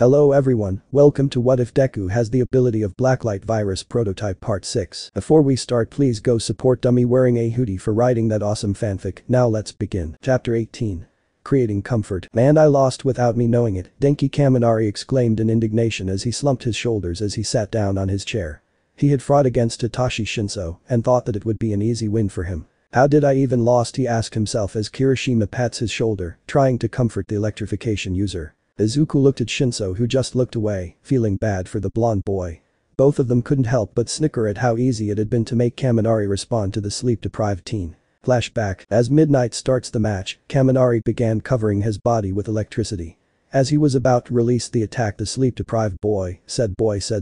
Hello everyone, welcome to What If Deku Has the Ability of Blacklight Virus Prototype Part 6. Before we start, please go support Dummy wearing a hoodie for writing that awesome fanfic. Now let's begin. Chapter 18. Creating comfort. Man, I lost without me knowing it, Denki Kaminari exclaimed in indignation as he slumped his shoulders as he sat down on his chair. He had fought against Hitoshi Shinso and thought that it would be an easy win for him. How did I even lost, he asked himself as Kirishima pats his shoulder, trying to comfort the electrification user. Izuku looked at Shinso, who just looked away, feeling bad for the blonde boy. Both of them couldn't help but snicker at how easy it had been to make Kaminari respond to the sleep-deprived teen. Flashback. As Midnight starts the match, Kaminari began covering his body with electricity. As he was about to release the attack, the sleep-deprived boy said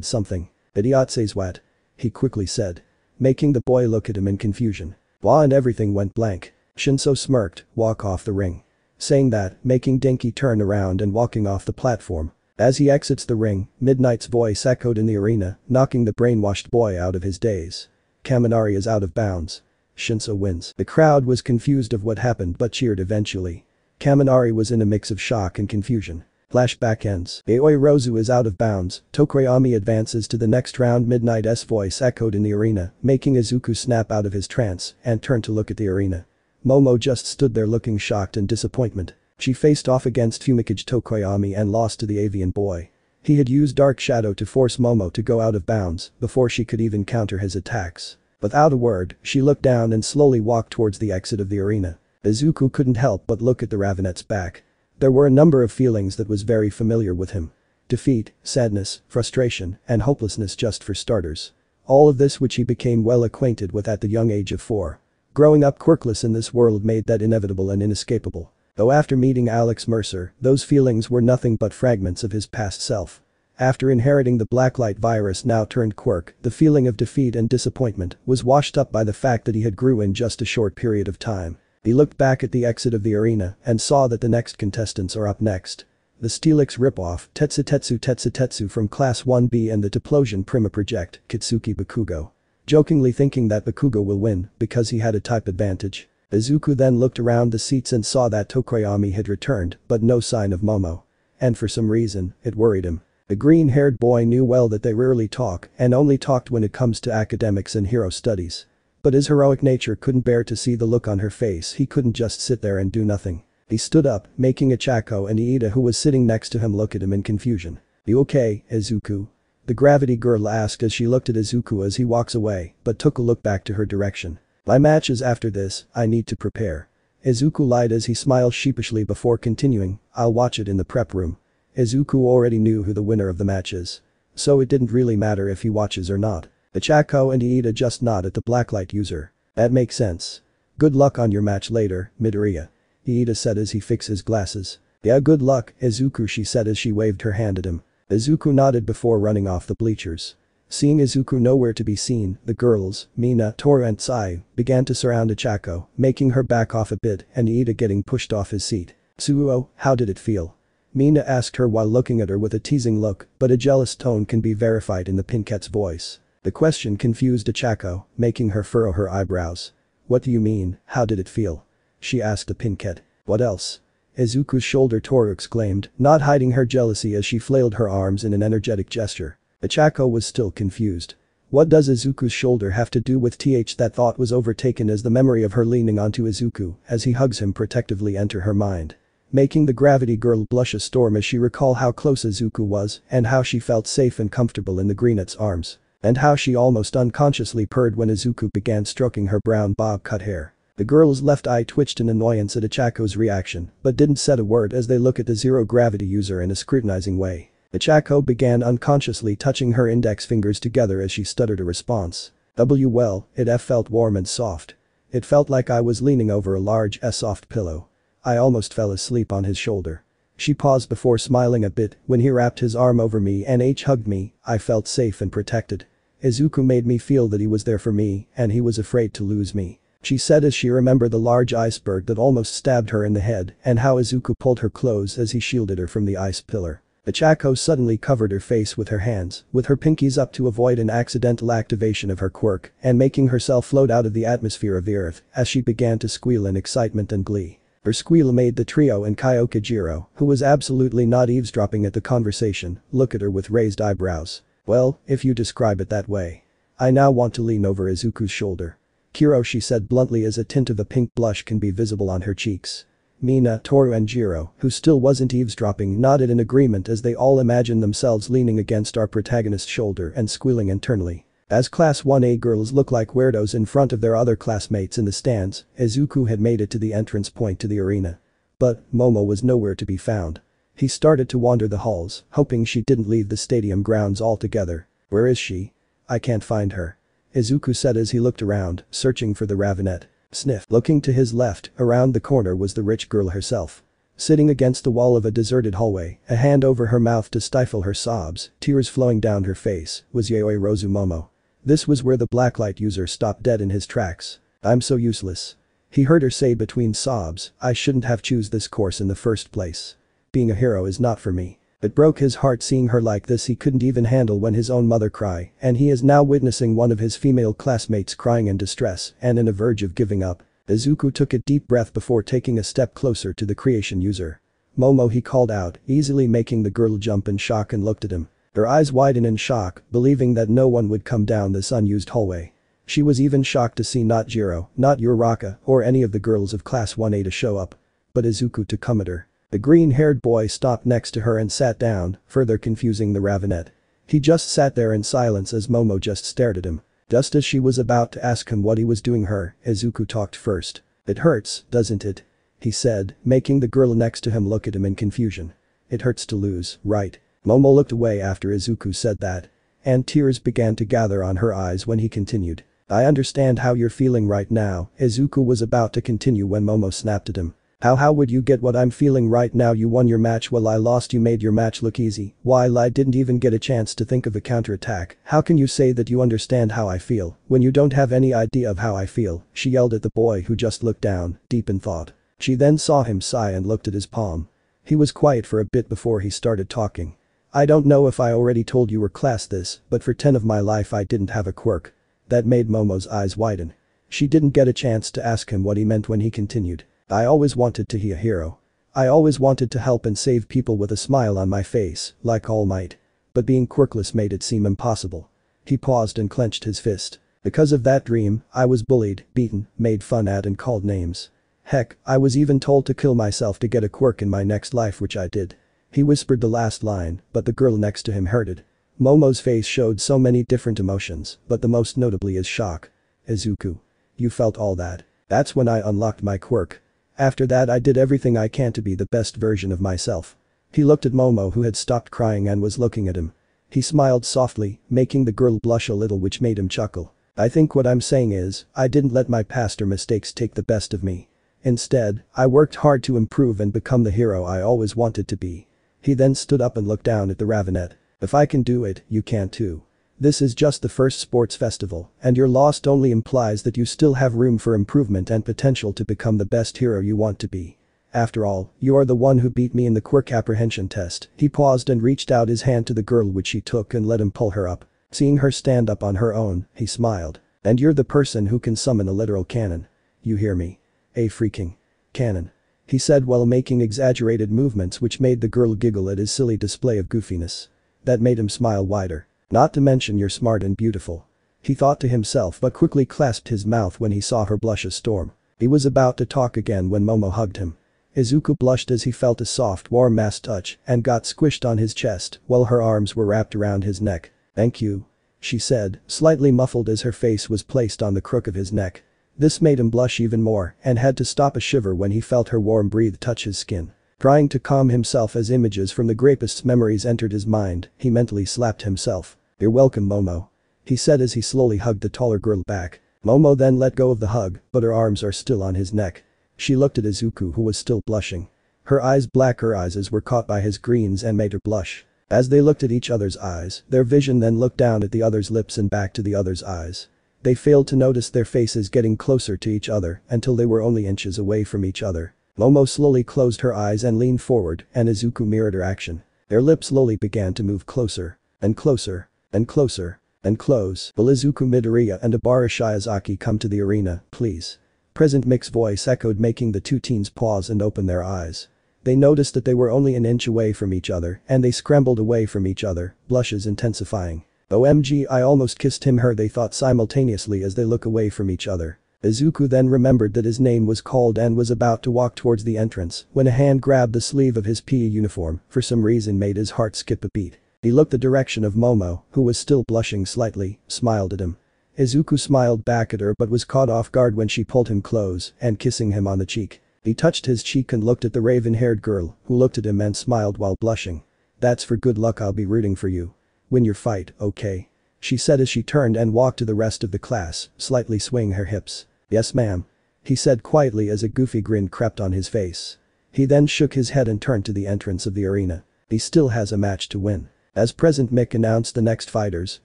something. "Idiotse's what?" he quickly said, making the boy look at him in confusion. Wah, and everything went blank. Shinso smirked, walk off the ring. Saying that, making Denki turn around and walking off the platform. As he exits the ring, Midnight's voice echoed in the arena, knocking the brainwashed boy out of his daze. Kaminari is out of bounds. Shinso wins. The crowd was confused of what happened but cheered eventually. Kaminari was in a mix of shock and confusion. Flashback ends. Aoyorozu is out of bounds, Tokoyami advances to the next round. Midnight's voice echoed in the arena, making Izuku snap out of his trance and turn to look at the arena. Momo just stood there looking shocked and disappointment. She faced off against Fumikage Tokoyami and lost to the avian boy. He had used Dark Shadow to force Momo to go out of bounds before she could even counter his attacks. Without a word, she looked down and slowly walked towards the exit of the arena. Izuku couldn't help but look at the Ravenette's back. There were a number of feelings that was very familiar with him. Defeat, sadness, frustration, and hopelessness, just for starters. All of this which he became well acquainted with at the young age of 4. Growing up quirkless in this world made that inevitable and inescapable. Though after meeting Alex Mercer, those feelings were nothing but fragments of his past self. After inheriting the blacklight virus, now turned quirk, the feeling of defeat and disappointment was washed up by the fact that he had grew in just a short period of time. He looked back at the exit of the arena and saw that the next contestants are up next. The Steelix ripoff, Tetsutetsu from Class 1B, and the Diplosion Prima Project, Katsuki Bakugo. Jokingly thinking that Bakugo will win because he had a type advantage. Izuku then looked around the seats and saw that Tokoyami had returned, but no sign of Momo. And for some reason, it worried him. The green-haired boy knew well that they rarely talk and only talked when it comes to academics and hero studies. But his heroic nature couldn't bear to see the look on her face. He couldn't just sit there and do nothing. He stood up, making Ochako and Iida, who was sitting next to him, look at him in confusion. "You okay, Izuku?" the gravity girl asked as she looked at Izuku as he walks away, but took a look back to her direction. "My match is after this, I need to prepare." Izuku lied as he smiled sheepishly before continuing, "I'll watch it in the prep room." Izuku already knew who the winner of the match is. So it didn't really matter if he watches or not. Ochako and Iida just nod at the blacklight user. "That makes sense. Good luck on your match later, Midoriya," Iida said as he fixed his glasses. "Yeah, good luck, Izuku," she said as she waved her hand at him. Izuku nodded before running off the bleachers. Seeing Izuku nowhere to be seen, the girls, Mina, Toru and Tsuyu, began to surround Ochako, making her back off a bit, and Iida getting pushed off his seat. "Tsuyu, how did it feel?" Mina asked her while looking at her with a teasing look, but a jealous tone can be verified in the pinkette's voice. The question confused Ochako, making her furrow her eyebrows. "What do you mean, how did it feel?" she asked the pinkette. "What else?" Izuku's shoulder, Toru exclaimed, not hiding her jealousy as she flailed her arms in an energetic gesture. Ochako was still confused. What does Izuku's shoulder have to do with th? That thought was overtaken as the memory of her leaning onto Izuku as he hugs him protectively entered her mind. Making the gravity girl blush a storm as she recalled how close Izuku was and how she felt safe and comfortable in the greenette's arms. And how she almost unconsciously purred when Izuku began stroking her brown bob cut hair. The girl's left eye twitched in annoyance at Ochako's reaction, but didn't say a word as they look at the zero gravity user in a scrutinizing way. Ochako began unconsciously touching her index fingers together as she stuttered a response. Well, it felt warm and soft. It felt like I was leaning over a large soft pillow. I almost fell asleep on his shoulder." She paused before smiling a bit. "When he wrapped his arm over me and hugged me, I felt safe and protected. Izuku made me feel that he was there for me and he was afraid to lose me," she said as she remembered the large iceberg that almost stabbed her in the head and how Izuku pulled her clothes as he shielded her from the ice pillar. Ochako suddenly covered her face with her hands, with her pinkies up to avoid an accidental activation of her quirk and making herself float out of the atmosphere of the earth as she began to squeal in excitement and glee. Her squeal made the trio and Kyoka Jiro, who was absolutely not eavesdropping at the conversation, look at her with raised eyebrows. Well, if you describe it that way. I now want to lean over Izuku's shoulder. Kiro, she said bluntly as a tint of a pink blush can be visible on her cheeks. Mina, Toru and Jiro, who still wasn't eavesdropping, nodded in agreement as they all imagined themselves leaning against our protagonist's shoulder and squealing internally. As class 1A girls look like weirdos in front of their other classmates in the stands, Izuku had made it to the entrance point to the arena. But Momo was nowhere to be found. He started to wander the halls, hoping she didn't leave the stadium grounds altogether. Where is she? I can't find her, Izuku said as he looked around, searching for the ravenette. Sniff. Looking to his left, around the corner was the rich girl herself. Sitting against the wall of a deserted hallway, a hand over her mouth to stifle her sobs, tears flowing down her face, was Yaoyorozu Momo. This was where the blacklight user stopped dead in his tracks. I'm so useless. He heard her say between sobs, I shouldn't have chosen this course in the first place. Being a hero is not for me. It broke his heart seeing her like this. He couldn't even handle when his own mother cry, and he is now witnessing one of his female classmates crying in distress and on the verge of giving up. Izuku took a deep breath before taking a step closer to the creation user. Momo, he called out, easily making the girl jump in shock and looked at him. Her eyes widened in shock, believing that no one would come down this unused hallway. She was even shocked to see not Jiro, not Uraraka, or any of the girls of class 1A to show up. But Izuku to come at her. The green-haired boy stopped next to her and sat down, further confusing the ravenette. He just sat there in silence as Momo just stared at him. Just as she was about to ask him what he was doing her, Izuku talked first. It hurts, doesn't it? He said, making the girl next to him look at him in confusion. It hurts to lose, right? Momo looked away after Izuku said that. And tears began to gather on her eyes when he continued. I understand how you're feeling right now. Izuku was about to continue when Momo snapped at him. How would you get what I'm feeling right now? You won your match while I lost. You made your match look easy while I didn't even get a chance to think of a counterattack. How can you say that you understand how I feel when you don't have any idea of how I feel? She yelled at the boy, who just looked down, deep in thought. She then saw him sigh and looked at his palm. He was quiet for a bit before he started talking. I don't know if I already told you or class this, but for 10 of my life I didn't have a quirk. That made Momo's eyes widen. She didn't get a chance to ask him what he meant when he continued. I always wanted to be a hero. I always wanted to help and save people with a smile on my face, like All Might. But being quirkless made it seem impossible. He paused and clenched his fist. Because of that dream, I was bullied, beaten, made fun at and called names. Heck, I was even told to kill myself to get a quirk in my next life, which I did. He whispered the last line, but the girl next to him heard it. Momo's face showed so many different emotions, but the most notably is shock. Izuku. You felt all that. That's when I unlocked my quirk. After that I did everything I can to be the best version of myself. He looked at Momo, who had stopped crying and was looking at him. He smiled softly, making the girl blush a little, which made him chuckle. I think what I'm saying is, I didn't let my past or mistakes take the best of me. Instead, I worked hard to improve and become the hero I always wanted to be. He then stood up and looked down at the ravenette. If I can do it, you can too. This is just the first sports festival, and your loss only implies that you still have room for improvement and potential to become the best hero you want to be. After all, you are the one who beat me in the quirk apprehension test. He paused and reached out his hand to the girl, which she took and let him pull her up. Seeing her stand up on her own, he smiled. And you're the person who can summon a literal cannon. You hear me? A freaking cannon. He said while making exaggerated movements which made the girl giggle at his silly display of goofiness. That made him smile wider. Not to mention you're smart and beautiful. He thought to himself but quickly clasped his mouth when he saw her blush a storm. He was about to talk again when Momo hugged him. Izuku blushed as he felt a soft warm mass touch and got squished on his chest while her arms were wrapped around his neck. Thank you. She said, slightly muffled as her face was placed on the crook of his neck. This made him blush even more and had to stop a shiver when he felt her warm breath touch his skin. Trying to calm himself as images from the rapist's memories entered his mind, he mentally slapped himself. You're welcome, Momo. He said as he slowly hugged the taller girl back. Momo then let go of the hug, but her arms are still on his neck. She looked at Izuku, who was still blushing. Her eyes black, her eyes as were caught by his greens and made her blush. As they looked at each other's eyes, their vision then looked down at the other's lips and back to the other's eyes. They failed to notice their faces getting closer to each other until they were only inches away from each other. Momo slowly closed her eyes and leaned forward, and Izuku mirrored her action. Their lips slowly began to move closer. And closer. And closer. And close. Will Izuku Midoriya and Ibara Shiozaki come to the arena, please? Present Mic's voice echoed, making the two teens pause and open their eyes. They noticed that they were only an inch away from each other and they scrambled away from each other, blushes intensifying. OMG, I almost kissed him her, they thought simultaneously as they look away from each other. Izuku then remembered that his name was called and was about to walk towards the entrance when a hand grabbed the sleeve of his PE uniform, for some reason made his heart skip a beat. He looked the direction of Momo, who was still blushing slightly, smiled at him. Izuku smiled back at her but was caught off guard when she pulled him close and kissing him on the cheek. He touched his cheek and looked at the raven-haired girl, who looked at him and smiled while blushing. "That's for good luck, I'll be rooting for you. Win your fight, okay?" she said as she turned and walked to the rest of the class, slightly swaying her hips. "Yes, ma'am," he said quietly as a goofy grin crept on his face. He then shook his head and turned to the entrance of the arena. He still has a match to win. As Present Mic announced the next fighters,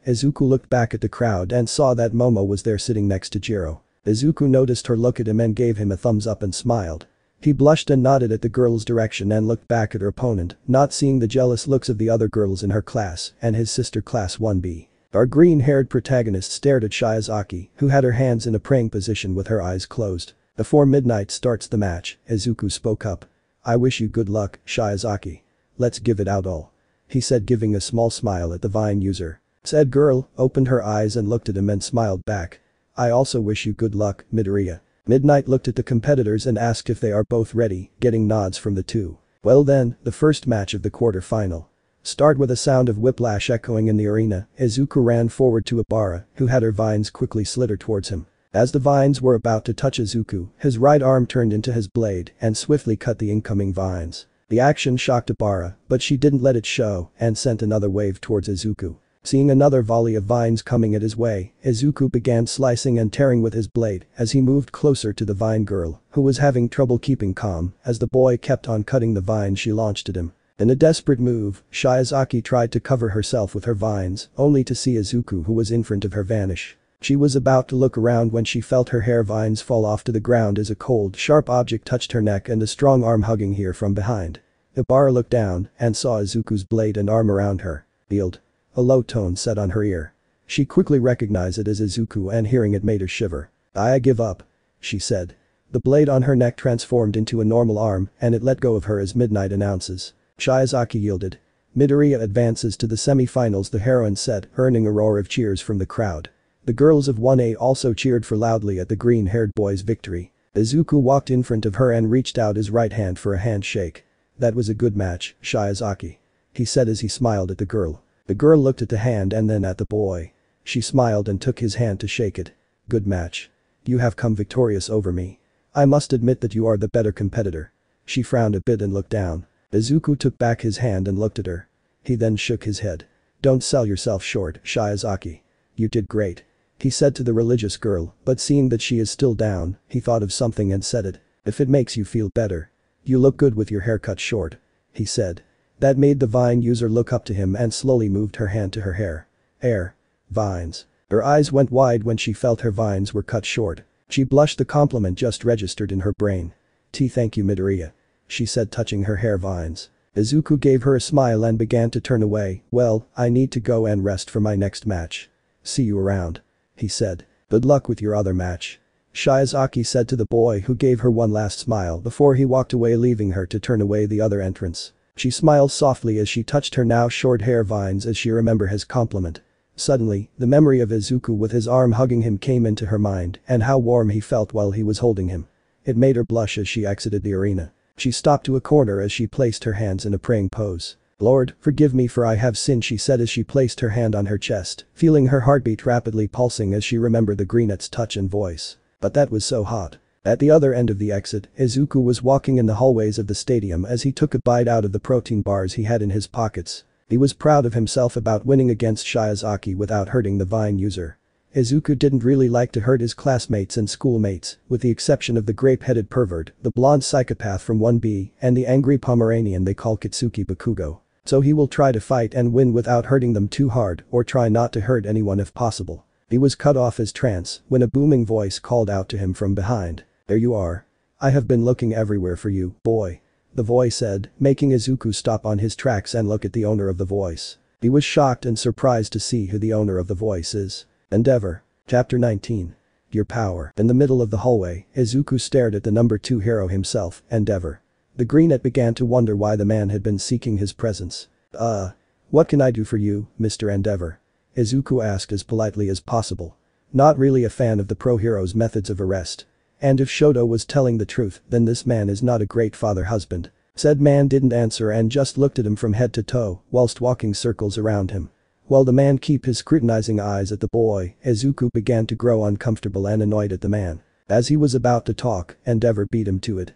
Izuku looked back at the crowd and saw that Momo was there sitting next to Jiro. Izuku noticed her look at him and gave him a thumbs up and smiled. He blushed and nodded at the girl's direction and looked back at her opponent, not seeing the jealous looks of the other girls in her class and his sister class 1B. Our green-haired protagonist stared at Shiozaki, who had her hands in a praying position with her eyes closed. "Before Midnight starts the match," Izuku spoke up. "I wish you good luck, Shiozaki. Let's give it out all," he said, giving a small smile at the vine user. Said girl opened her eyes and looked at him and smiled back. "I also wish you good luck, Midoriya." Midnight looked at the competitors and asked if they are both ready, getting nods from the two. "Well then, the first match of the quarter-final." Start with a sound of whiplash echoing in the arena, Izuku ran forward to Ibara, who had her vines quickly slither towards him. As the vines were about to touch Izuku, his right arm turned into his blade and swiftly cut the incoming vines. The action shocked Ibara, but she didn't let it show and sent another wave towards Izuku. Seeing another volley of vines coming at his way, Izuku began slicing and tearing with his blade as he moved closer to the vine girl, who was having trouble keeping calm as the boy kept on cutting the vine she launched at him. In a desperate move, Shiozaki tried to cover herself with her vines, only to see Izuku, who was in front of her, vanish. She was about to look around when she felt her hair vines fall off to the ground as a cold, sharp object touched her neck and a strong arm hugging her from behind. Ibara looked down and saw Izuku's blade and arm around her. "Yield," a low tone said on her ear. She quickly recognized it as Izuku, and hearing it made her shiver. "I give up," she said. The blade on her neck transformed into a normal arm and it let go of her as Midnight announces. Shiozaki yielded. "Midoriya advances to the semi-finals," the heroine said, earning a roar of cheers from the crowd. The girls of 1A also cheered for loudly at the green-haired boy's victory. Izuku walked in front of her and reached out his right hand for a handshake. "That was a good match, Shiozaki," he said as he smiled at the girl. The girl looked at the hand and then at the boy. She smiled and took his hand to shake it. "Good match. You have come victorious over me. I must admit that you are the better competitor." She frowned a bit and looked down. Izuku took back his hand and looked at her. He then shook his head. "Don't sell yourself short, Shiozaki. You did great," he said to the religious girl, but seeing that she is still down, he thought of something and said it. "If it makes you feel better. You look good with your hair cut short," he said. That made the vine user look up to him and slowly moved her hand to her hair. "Air. Vines." Her eyes went wide when she felt her vines were cut short. She blushed, the compliment just registered in her brain. "Thank you, Midoriya," she said, touching her hair vines. Izuku gave her a smile and began to turn away. "Well, I need to go and rest for my next match. See you around," he said. "Good luck with your other match," Shiozaki said to the boy, who gave her one last smile before he walked away, leaving her to turn away the other entrance. She smiled softly as she touched her now short hair vines as she remembered his compliment. Suddenly, the memory of Izuku with his arm hugging him came into her mind and how warm he felt while he was holding him. It made her blush as she exited the arena. She stopped to a corner as she placed her hands in a praying pose. "Lord, forgive me for I have sinned," she said as she placed her hand on her chest, feeling her heartbeat rapidly pulsing as she remembered the greenette's touch and voice. But that was so hot. At the other end of the exit, Izuku was walking in the hallways of the stadium as he took a bite out of the protein bars he had in his pockets. He was proud of himself about winning against Shiozaki without hurting the vine user. Izuku didn't really like to hurt his classmates and schoolmates, with the exception of the grape-headed pervert, the blonde psychopath from 1B, and the angry Pomeranian they call Katsuki Bakugo. So he will try to fight and win without hurting them too hard, or try not to hurt anyone if possible. He was cut off his trance when a booming voice called out to him from behind. "There you are. I have been looking everywhere for you, boy," the voice said, making Izuku stop on his tracks and look at the owner of the voice. He was shocked and surprised to see who the owner of the voice is. Endeavor. Chapter 19. your power." In the middle of the hallway, Izuku stared at the number 2 hero himself, Endeavor. The brunette began to wonder why the man had been seeking his presence. What can I do for you, Mr. Endeavor?" Izuku asked as politely as possible. Not really a fan of the pro-hero's methods of arrest. And if Shoto was telling the truth, then this man is not a great father-husband. Said man didn't answer and just looked at him from head to toe, whilst walking circles around him. While the man kept his scrutinizing eyes at the boy, Izuku began to grow uncomfortable and annoyed at the man. As he was about to talk, Endeavor beat him to it.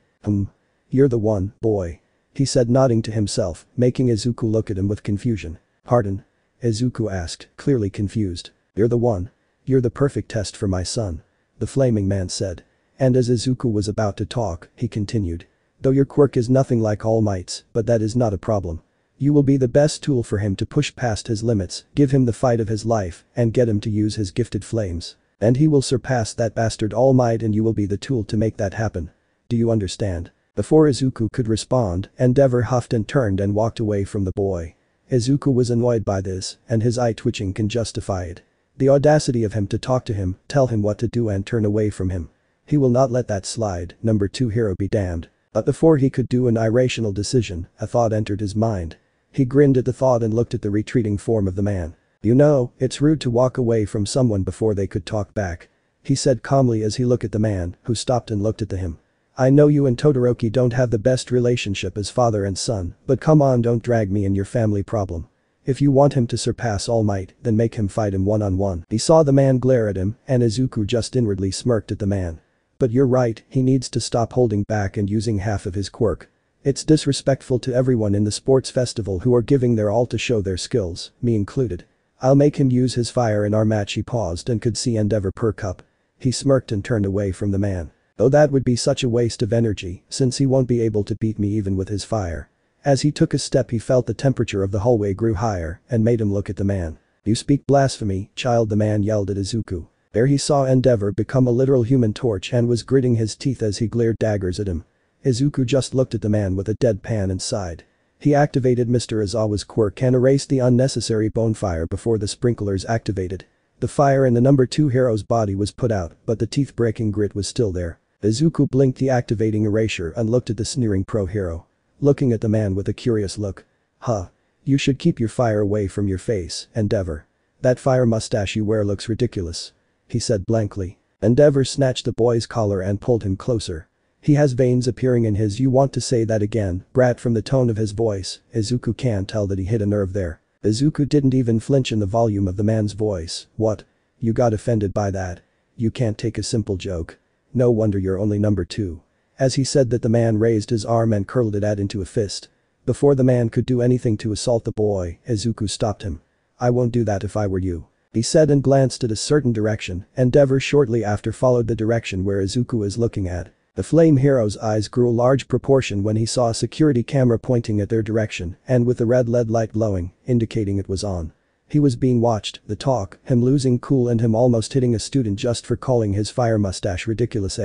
You're the one, boy," he said, nodding to himself, making Izuku look at him with confusion. "Pardon?" Izuku asked, clearly confused. "You're the one. You're the perfect test for my son," the flaming man said. And as Izuku was about to talk, he continued. "Though your quirk is nothing like All Might's, but that is not a problem. You will be the best tool for him to push past his limits, give him the fight of his life, and get him to use his gifted flames. And he will surpass that bastard All Might, and you will be the tool to make that happen. Do you understand?" Before Izuku could respond, Endeavor huffed and turned and walked away from the boy. Izuku was annoyed by this, and his eye twitching can justify it. The audacity of him to talk to him, tell him what to do and turn away from him. He will not let that slide, number 2 hero be damned. But before he could do an irrational decision, a thought entered his mind. He grinned at the thought and looked at the retreating form of the man. "You know, it's rude to walk away from someone before they could talk back," he said calmly as he looked at the man, who stopped and looked at him. "I know you and Todoroki don't have the best relationship as father and son, but come on, don't drag me in your family problem. If you want him to surpass All Might, then make him fight him one-on-one." He saw the man glare at him, and Izuku just inwardly smirked at the man. "But you're right, he needs to stop holding back and using half of his quirk. It's disrespectful to everyone in the sports festival who are giving their all to show their skills, me included. I'll make him use his fire in our match." He paused and could see Endeavor perk up. He smirked and turned away from the man. "Though that would be such a waste of energy, since he won't be able to beat me even with his fire." As he took a step, he felt the temperature of the hallway grew higher and made him look at the man. "You speak blasphemy, child," the man yelled at Izuku. There he saw Endeavor become a literal human torch and was gritting his teeth as he glared daggers at him. Izuku just looked at the man with a deadpan and sighed. He activated Mr. Aizawa's quirk and erased the unnecessary bonfire before the sprinklers activated. The fire in the number 2 hero's body was put out, but the teeth-breaking grit was still there. Izuku blinked the activating erasure and looked at the sneering pro-hero, looking at the man with a curious look. "Huh. You should keep your fire away from your face, Endeavor. That fire mustache you wear looks ridiculous," he said blankly. Endeavor snatched the boy's collar and pulled him closer. "He has veins appearing in his—" "You want to say that again, brat?" From the tone of his voice, Izuku can't tell that he hit a nerve there. Izuku didn't even flinch in the volume of the man's voice. "What? You got offended by that? You can't take a simple joke? No wonder you're only number 2. As he said that, the man raised his arm and curled it out into a fist. Before the man could do anything to assault the boy, Izuku stopped him. "I won't do that if I were you," he said and glanced at a certain direction. Endeavor shortly after followed the direction where Izuku is looking at. The flame hero's eyes grew a large proportion when he saw a security camera pointing at their direction and with the red LED light glowing, indicating it was on. He was being watched. The talk, him losing cool and him almost hitting a student just for calling his fire mustache ridiculous.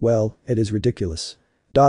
Well, it is ridiculous.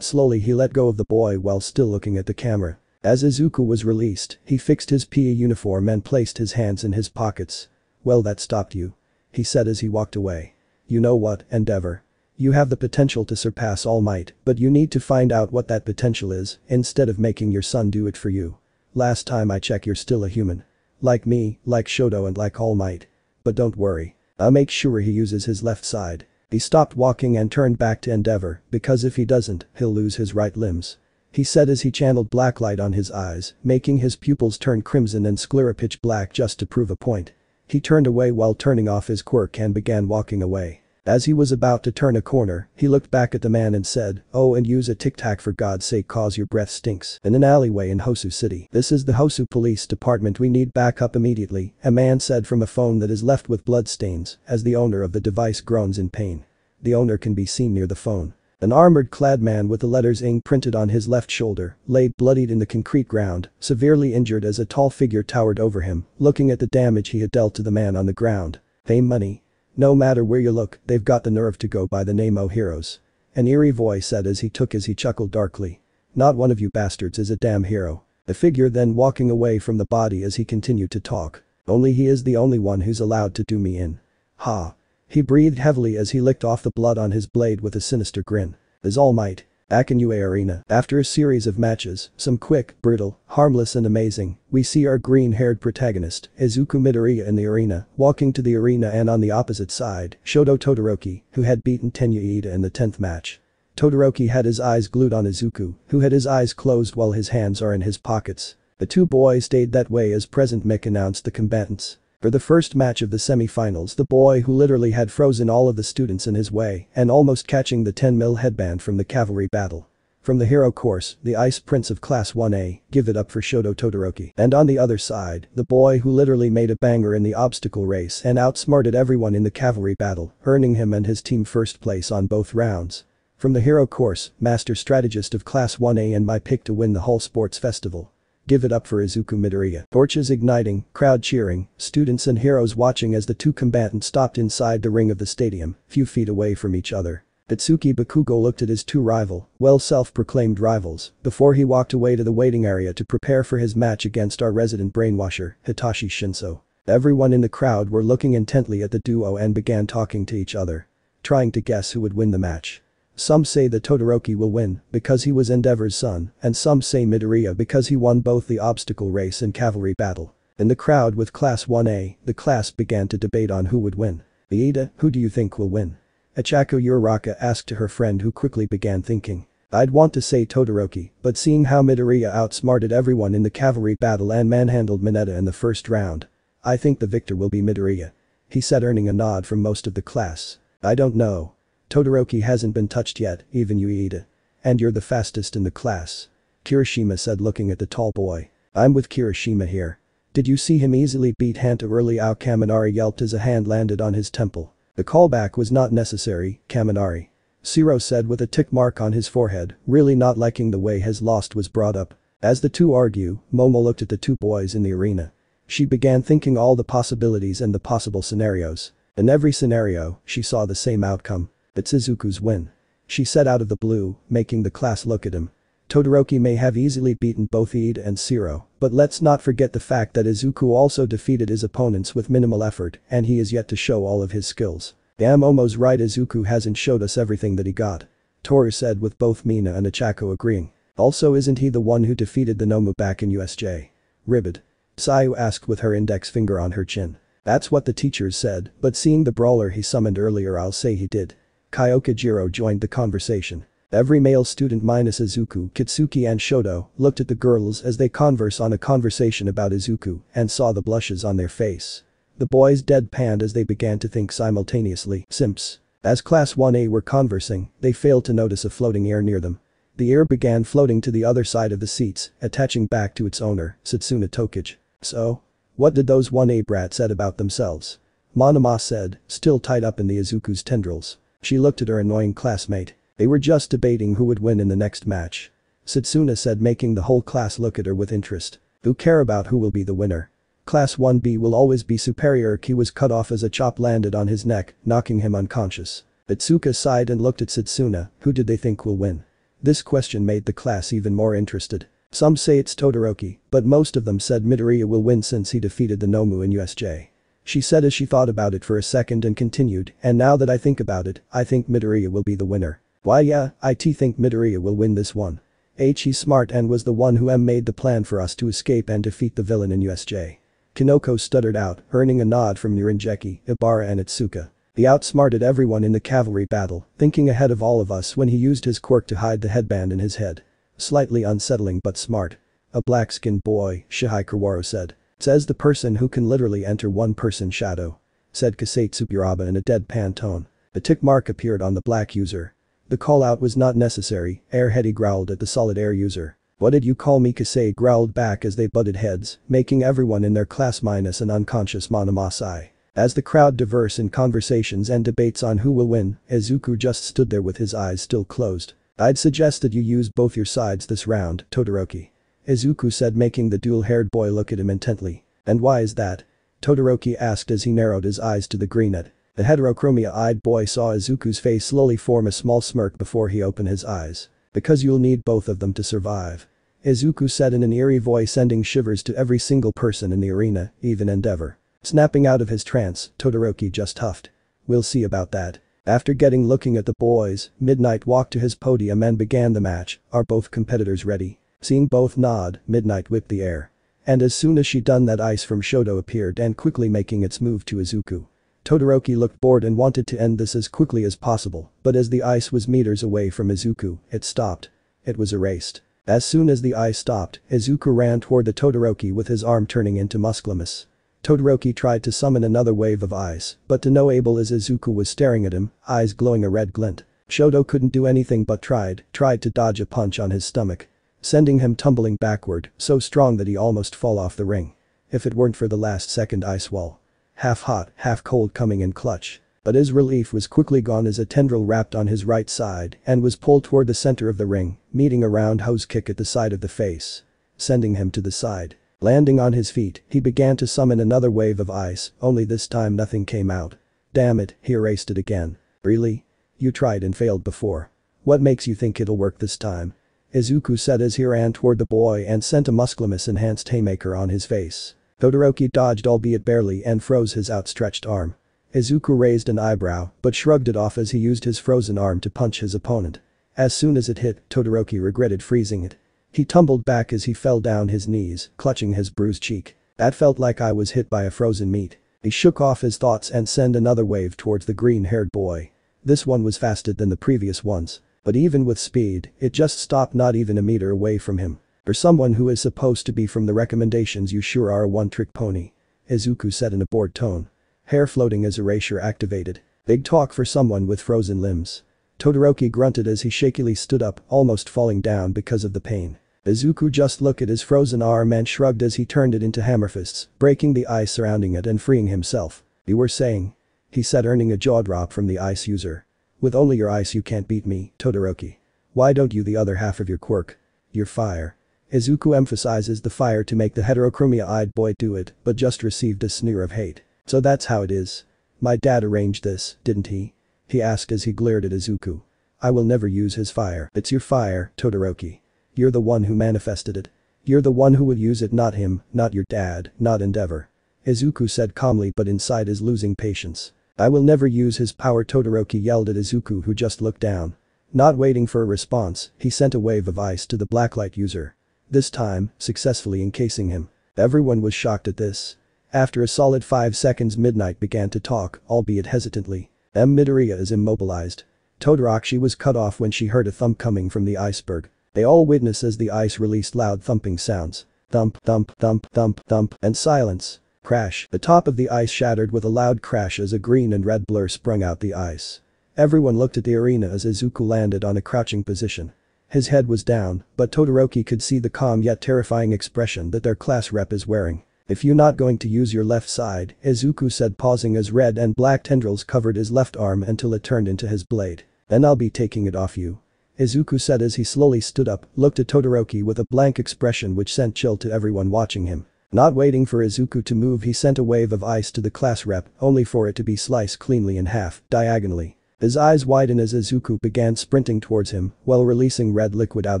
Slowly he let go of the boy while still looking at the camera. As Izuku was released, he fixed his PE uniform and placed his hands in his pockets. "Well, that stopped you," he said as he walked away. "You know what, Endeavor? You have the potential to surpass All Might, but you need to find out what that potential is, instead of making your son do it for you. Last time I check, you're still a human. Like me, like Shoto, and like All Might. But don't worry. I'll make sure he uses his left side." He stopped walking and turned back to Endeavor, because if he doesn't, he'll lose his right limbs, he said as he channeled black light on his eyes, making his pupils turn crimson and sclera pitch black just to prove a point. He turned away while turning off his quirk and began walking away. As he was about to turn a corner, he looked back at the man and said, "Oh, and use a tic-tac for God's sake, cause your breath stinks." In an alleyway in Hosu City. "This is the Hosu Police Department, we need backup immediately," a man said from a phone that is left with bloodstains, as the owner of the device groans in pain. The owner can be seen near the phone. An armored-clad man with the letters INK printed on his left shoulder lay bloodied in the concrete ground, severely injured as a tall figure towered over him, looking at the damage he had dealt to the man on the ground. "Pay money. No matter where you look, they've got the nerve to go by the name of heroes," an eerie voice said as he chuckled darkly. "Not one of you bastards is a damn hero." The figure then walking away from the body as he continued to talk. "Only he is the only one who's allowed to do me in. Ha. He breathed heavily as he licked off the blood on his blade with a sinister grin. As All Might. Back in UA Arena, after a series of matches, some quick, brutal, harmless and amazing, we see our green-haired protagonist, Izuku Midoriya in the arena, walking to the arena and on the opposite side, Shoto Todoroki, who had beaten Tenya Iida in the 10th match. Todoroki had his eyes glued on Izuku, who had his eyes closed while his hands are in his pockets. The two boys stayed that way as Present Mic announced the combatants. For the first match of the semi-finals, the boy who literally had frozen all of the students in his way and almost catching the 10mm headband from the cavalry battle. From the hero course, the Ice Prince of Class 1A, give it up for Shoto Todoroki. And on the other side, the boy who literally made a banger in the obstacle race and outsmarted everyone in the cavalry battle, earning him and his team first place on both rounds. From the hero course, Master Strategist of Class 1A and my pick to win the whole sports festival. Give it up for Izuku Midoriya. Torches igniting, crowd cheering, students and heroes watching as the two combatants stopped inside the ring of the stadium, few feet away from each other. Katsuki Bakugo looked at his two rival, well self-proclaimed rivals, before he walked away to the waiting area to prepare for his match against our resident brainwasher, Shoto Shinso. Everyone in the crowd were looking intently at the duo and began talking to each other, trying to guess who would win the match. Some say that Todoroki will win because he was Endeavor's son, and some say Midoriya because he won both the obstacle race and cavalry battle. In the crowd with Class 1A, the class began to debate on who would win. Iida, who do you think will win? Ochako Uraraka asked her friend, who quickly began thinking. I'd want to say Todoroki, but seeing how Midoriya outsmarted everyone in the cavalry battle and manhandled Mineta in the first round, I think the victor will be Midoriya. He said, earning a nod from most of the class. I don't know. Todoroki hasn't been touched yet, even you Iida. And you're the fastest in the class. Kirishima said, looking at the tall boy. I'm with Kirishima here. Did you see him easily beat Hanta early? Ao Kaminari yelped as a hand landed on his temple. The callback was not necessary, Kaminari. Sero said with a tick mark on his forehead, really not liking the way his loss was brought up. As the two argue, Momo looked at the two boys in the arena. She began thinking all the possibilities and the possible scenarios. In every scenario, she saw the same outcome. It's Izuku's win. She said out of the blue, making the class look at him. Todoroki may have easily beaten both Iida and Sero, but let's not forget the fact that Izuku also defeated his opponents with minimal effort, and he is yet to show all of his skills. Damn, Momo's right, Izuku hasn't showed us everything that he got. Toru said, with both Mina and Ochako agreeing. Also, isn't he the one who defeated the Nomu back in USJ? Ribbit. Tsuyu asked with her index finger on her chin. That's what the teachers said, but seeing the brawler he summoned earlier, I'll say he did. Kyoka Jiro joined the conversation. Every male student minus Izuku, Katsuki and Shoto looked at the girls as they converse on a conversation about Izuku and saw the blushes on their face. The boys deadpanned as they began to think simultaneously, simps. As Class 1A were conversing, they failed to notice a floating ear near them. The ear began floating to the other side of the seats, attaching back to its owner, Satsuna Tokage. So? What did those 1A brats said about themselves? Monoma said, still tied up in the Izuku's tendrils. She looked at her annoying classmate. They were just debating who would win in the next match. Satsuna said, making the whole class look at her with interest. Who care about who will be the winner? Class 1B will always be superior. Ki was cut off as a chop landed on his neck, knocking him unconscious. Itsuka sighed and looked at Satsuna. Who did they think will win? This question made the class even more interested. Some say it's Todoroki, but most of them said Midoriya will win since he defeated the Nomu in USJ. She said as she thought about it for a second and continued, and now that I think about it, I think Midoriya will be the winner. Why yeah, I think Midoriya will win this one. He's smart and was the one who made the plan for us to escape and defeat the villain in USJ. Kinoko stuttered out, earning a nod from Nirinjeki, Ibara and Itsuka. He outsmarted everyone in the cavalry battle, thinking ahead of all of us when he used his quirk to hide the headband in his head. Slightly unsettling but smart. A black-skinned boy, Shihai Kawaro said. Says the person who can literally enter one person's shadow. Said Kasetsu Buraba in a deadpan tone. A tick mark appeared on the black user. The call-out was not necessary, Airheady growled at the solid air user. What did you call me? Kasei growled back as they butted heads, making everyone in their class minus an unconscious Monoma sigh. As the crowd diverse in conversations and debates on who will win, Izuku just stood there with his eyes still closed. I'd suggest that you use both your sides this round, Todoroki. Izuku said, making the dual-haired boy look at him intently. And why is that? Todoroki asked as he narrowed his eyes to the greenette. The heterochromia-eyed boy saw Izuku's face slowly form a small smirk before he opened his eyes. Because you'll need both of them to survive. Izuku said in an eerie voice, sending shivers to every single person in the arena, even Endeavor. Snapping out of his trance, Todoroki just huffed. we'll see about that. After getting looking at the boys, Midnight walked to his podium and began the match. Are both competitors ready? Seeing both nod, Midnight whipped the air. And as soon as she done that, ice from Shoto appeared and quickly making its move to Izuku. Todoroki looked bored and wanted to end this as quickly as possible, but as the ice was meters away from Izuku, it stopped. It was erased. As soon as the ice stopped, Izuku ran toward the Todoroki with his arm turning into musclemus. Todoroki tried to summon another wave of ice, but to no able as Izuku was staring at him, eyes glowing a red glint. Shoto couldn't do anything but tried to dodge a punch on his stomach, sending him tumbling backward, so strong that he almost fall off the ring. If it weren't for the last second ice wall. Half hot, half cold coming in clutch. But his relief was quickly gone as a tendril wrapped on his right side and was pulled toward the center of the ring, meeting a round hose kick at the side of the face, sending him to the side. Landing on his feet, he began to summon another wave of ice, only this time nothing came out. Damn it, he erased it again. Really? You tried and failed before. What makes you think it'll work this time? Izuku said as he ran toward the boy and sent a musclemus enhanced haymaker on his face. Todoroki dodged albeit barely and froze his outstretched arm. Izuku raised an eyebrow but shrugged it off as he used his frozen arm to punch his opponent. As soon as it hit, Todoroki regretted freezing it. He tumbled back as he fell down his knees, clutching his bruised cheek. That felt like I was hit by a frozen meat. He shook off his thoughts and sent another wave towards the green-haired boy. This one was faster than the previous ones. But even with speed, it just stopped not even a meter away from him. For someone who is supposed to be from the recommendations, you sure are a one-trick pony. Izuku said in a bored tone. Hair floating as erasure activated. Big talk for someone with frozen limbs. Todoroki grunted as he shakily stood up, almost falling down because of the pain. Izuku just looked at his frozen arm and shrugged as he turned it into hammer fists, breaking the ice surrounding it and freeing himself. You were saying? He said, earning a jaw drop from the ice user. With only your ice you can't beat me, Todoroki. Why don't you the other half of your quirk? Your fire. Izuku emphasizes the fire to make the heterochromia-eyed boy do it, but just received a sneer of hate. So that's how it is. My dad arranged this, didn't he? He asked as he glared at Izuku. I will never use his fire. It's your fire, Todoroki. You're the one who manifested it. You're the one who will use it, not him, not your dad, not Endeavor. Izuku said calmly but inside is losing patience. I will never use his power, Todoroki yelled at Izuku, who just looked down. Not waiting for a response, he sent a wave of ice to the blacklight user. This time, successfully encasing him. Everyone was shocked at this. After a solid 5 seconds, Midnight began to talk, albeit hesitantly. Midoriya is immobilized. Todoroki was cut off when she heard a thump coming from the iceberg. They all witnessed as the ice released loud thumping sounds. Thump, thump, thump, thump, thump, and silence. Crash. The top of the ice shattered with a loud crash as a green and red blur sprung out the ice. Everyone looked at the arena as Izuku landed on a crouching position. His head was down, but Todoroki could see the calm yet terrifying expression that their class rep is wearing. If you're not going to use your left side, Izuku said, pausing as red and black tendrils covered his left arm until it turned into his blade. Then I'll be taking it off you. Izuku said as he slowly stood up, looked at Todoroki with a blank expression which sent chill to everyone watching him. Not waiting for Izuku to move, he sent a wave of ice to the class rep, only for it to be sliced cleanly in half, diagonally. His eyes widened as Izuku began sprinting towards him while releasing red liquid out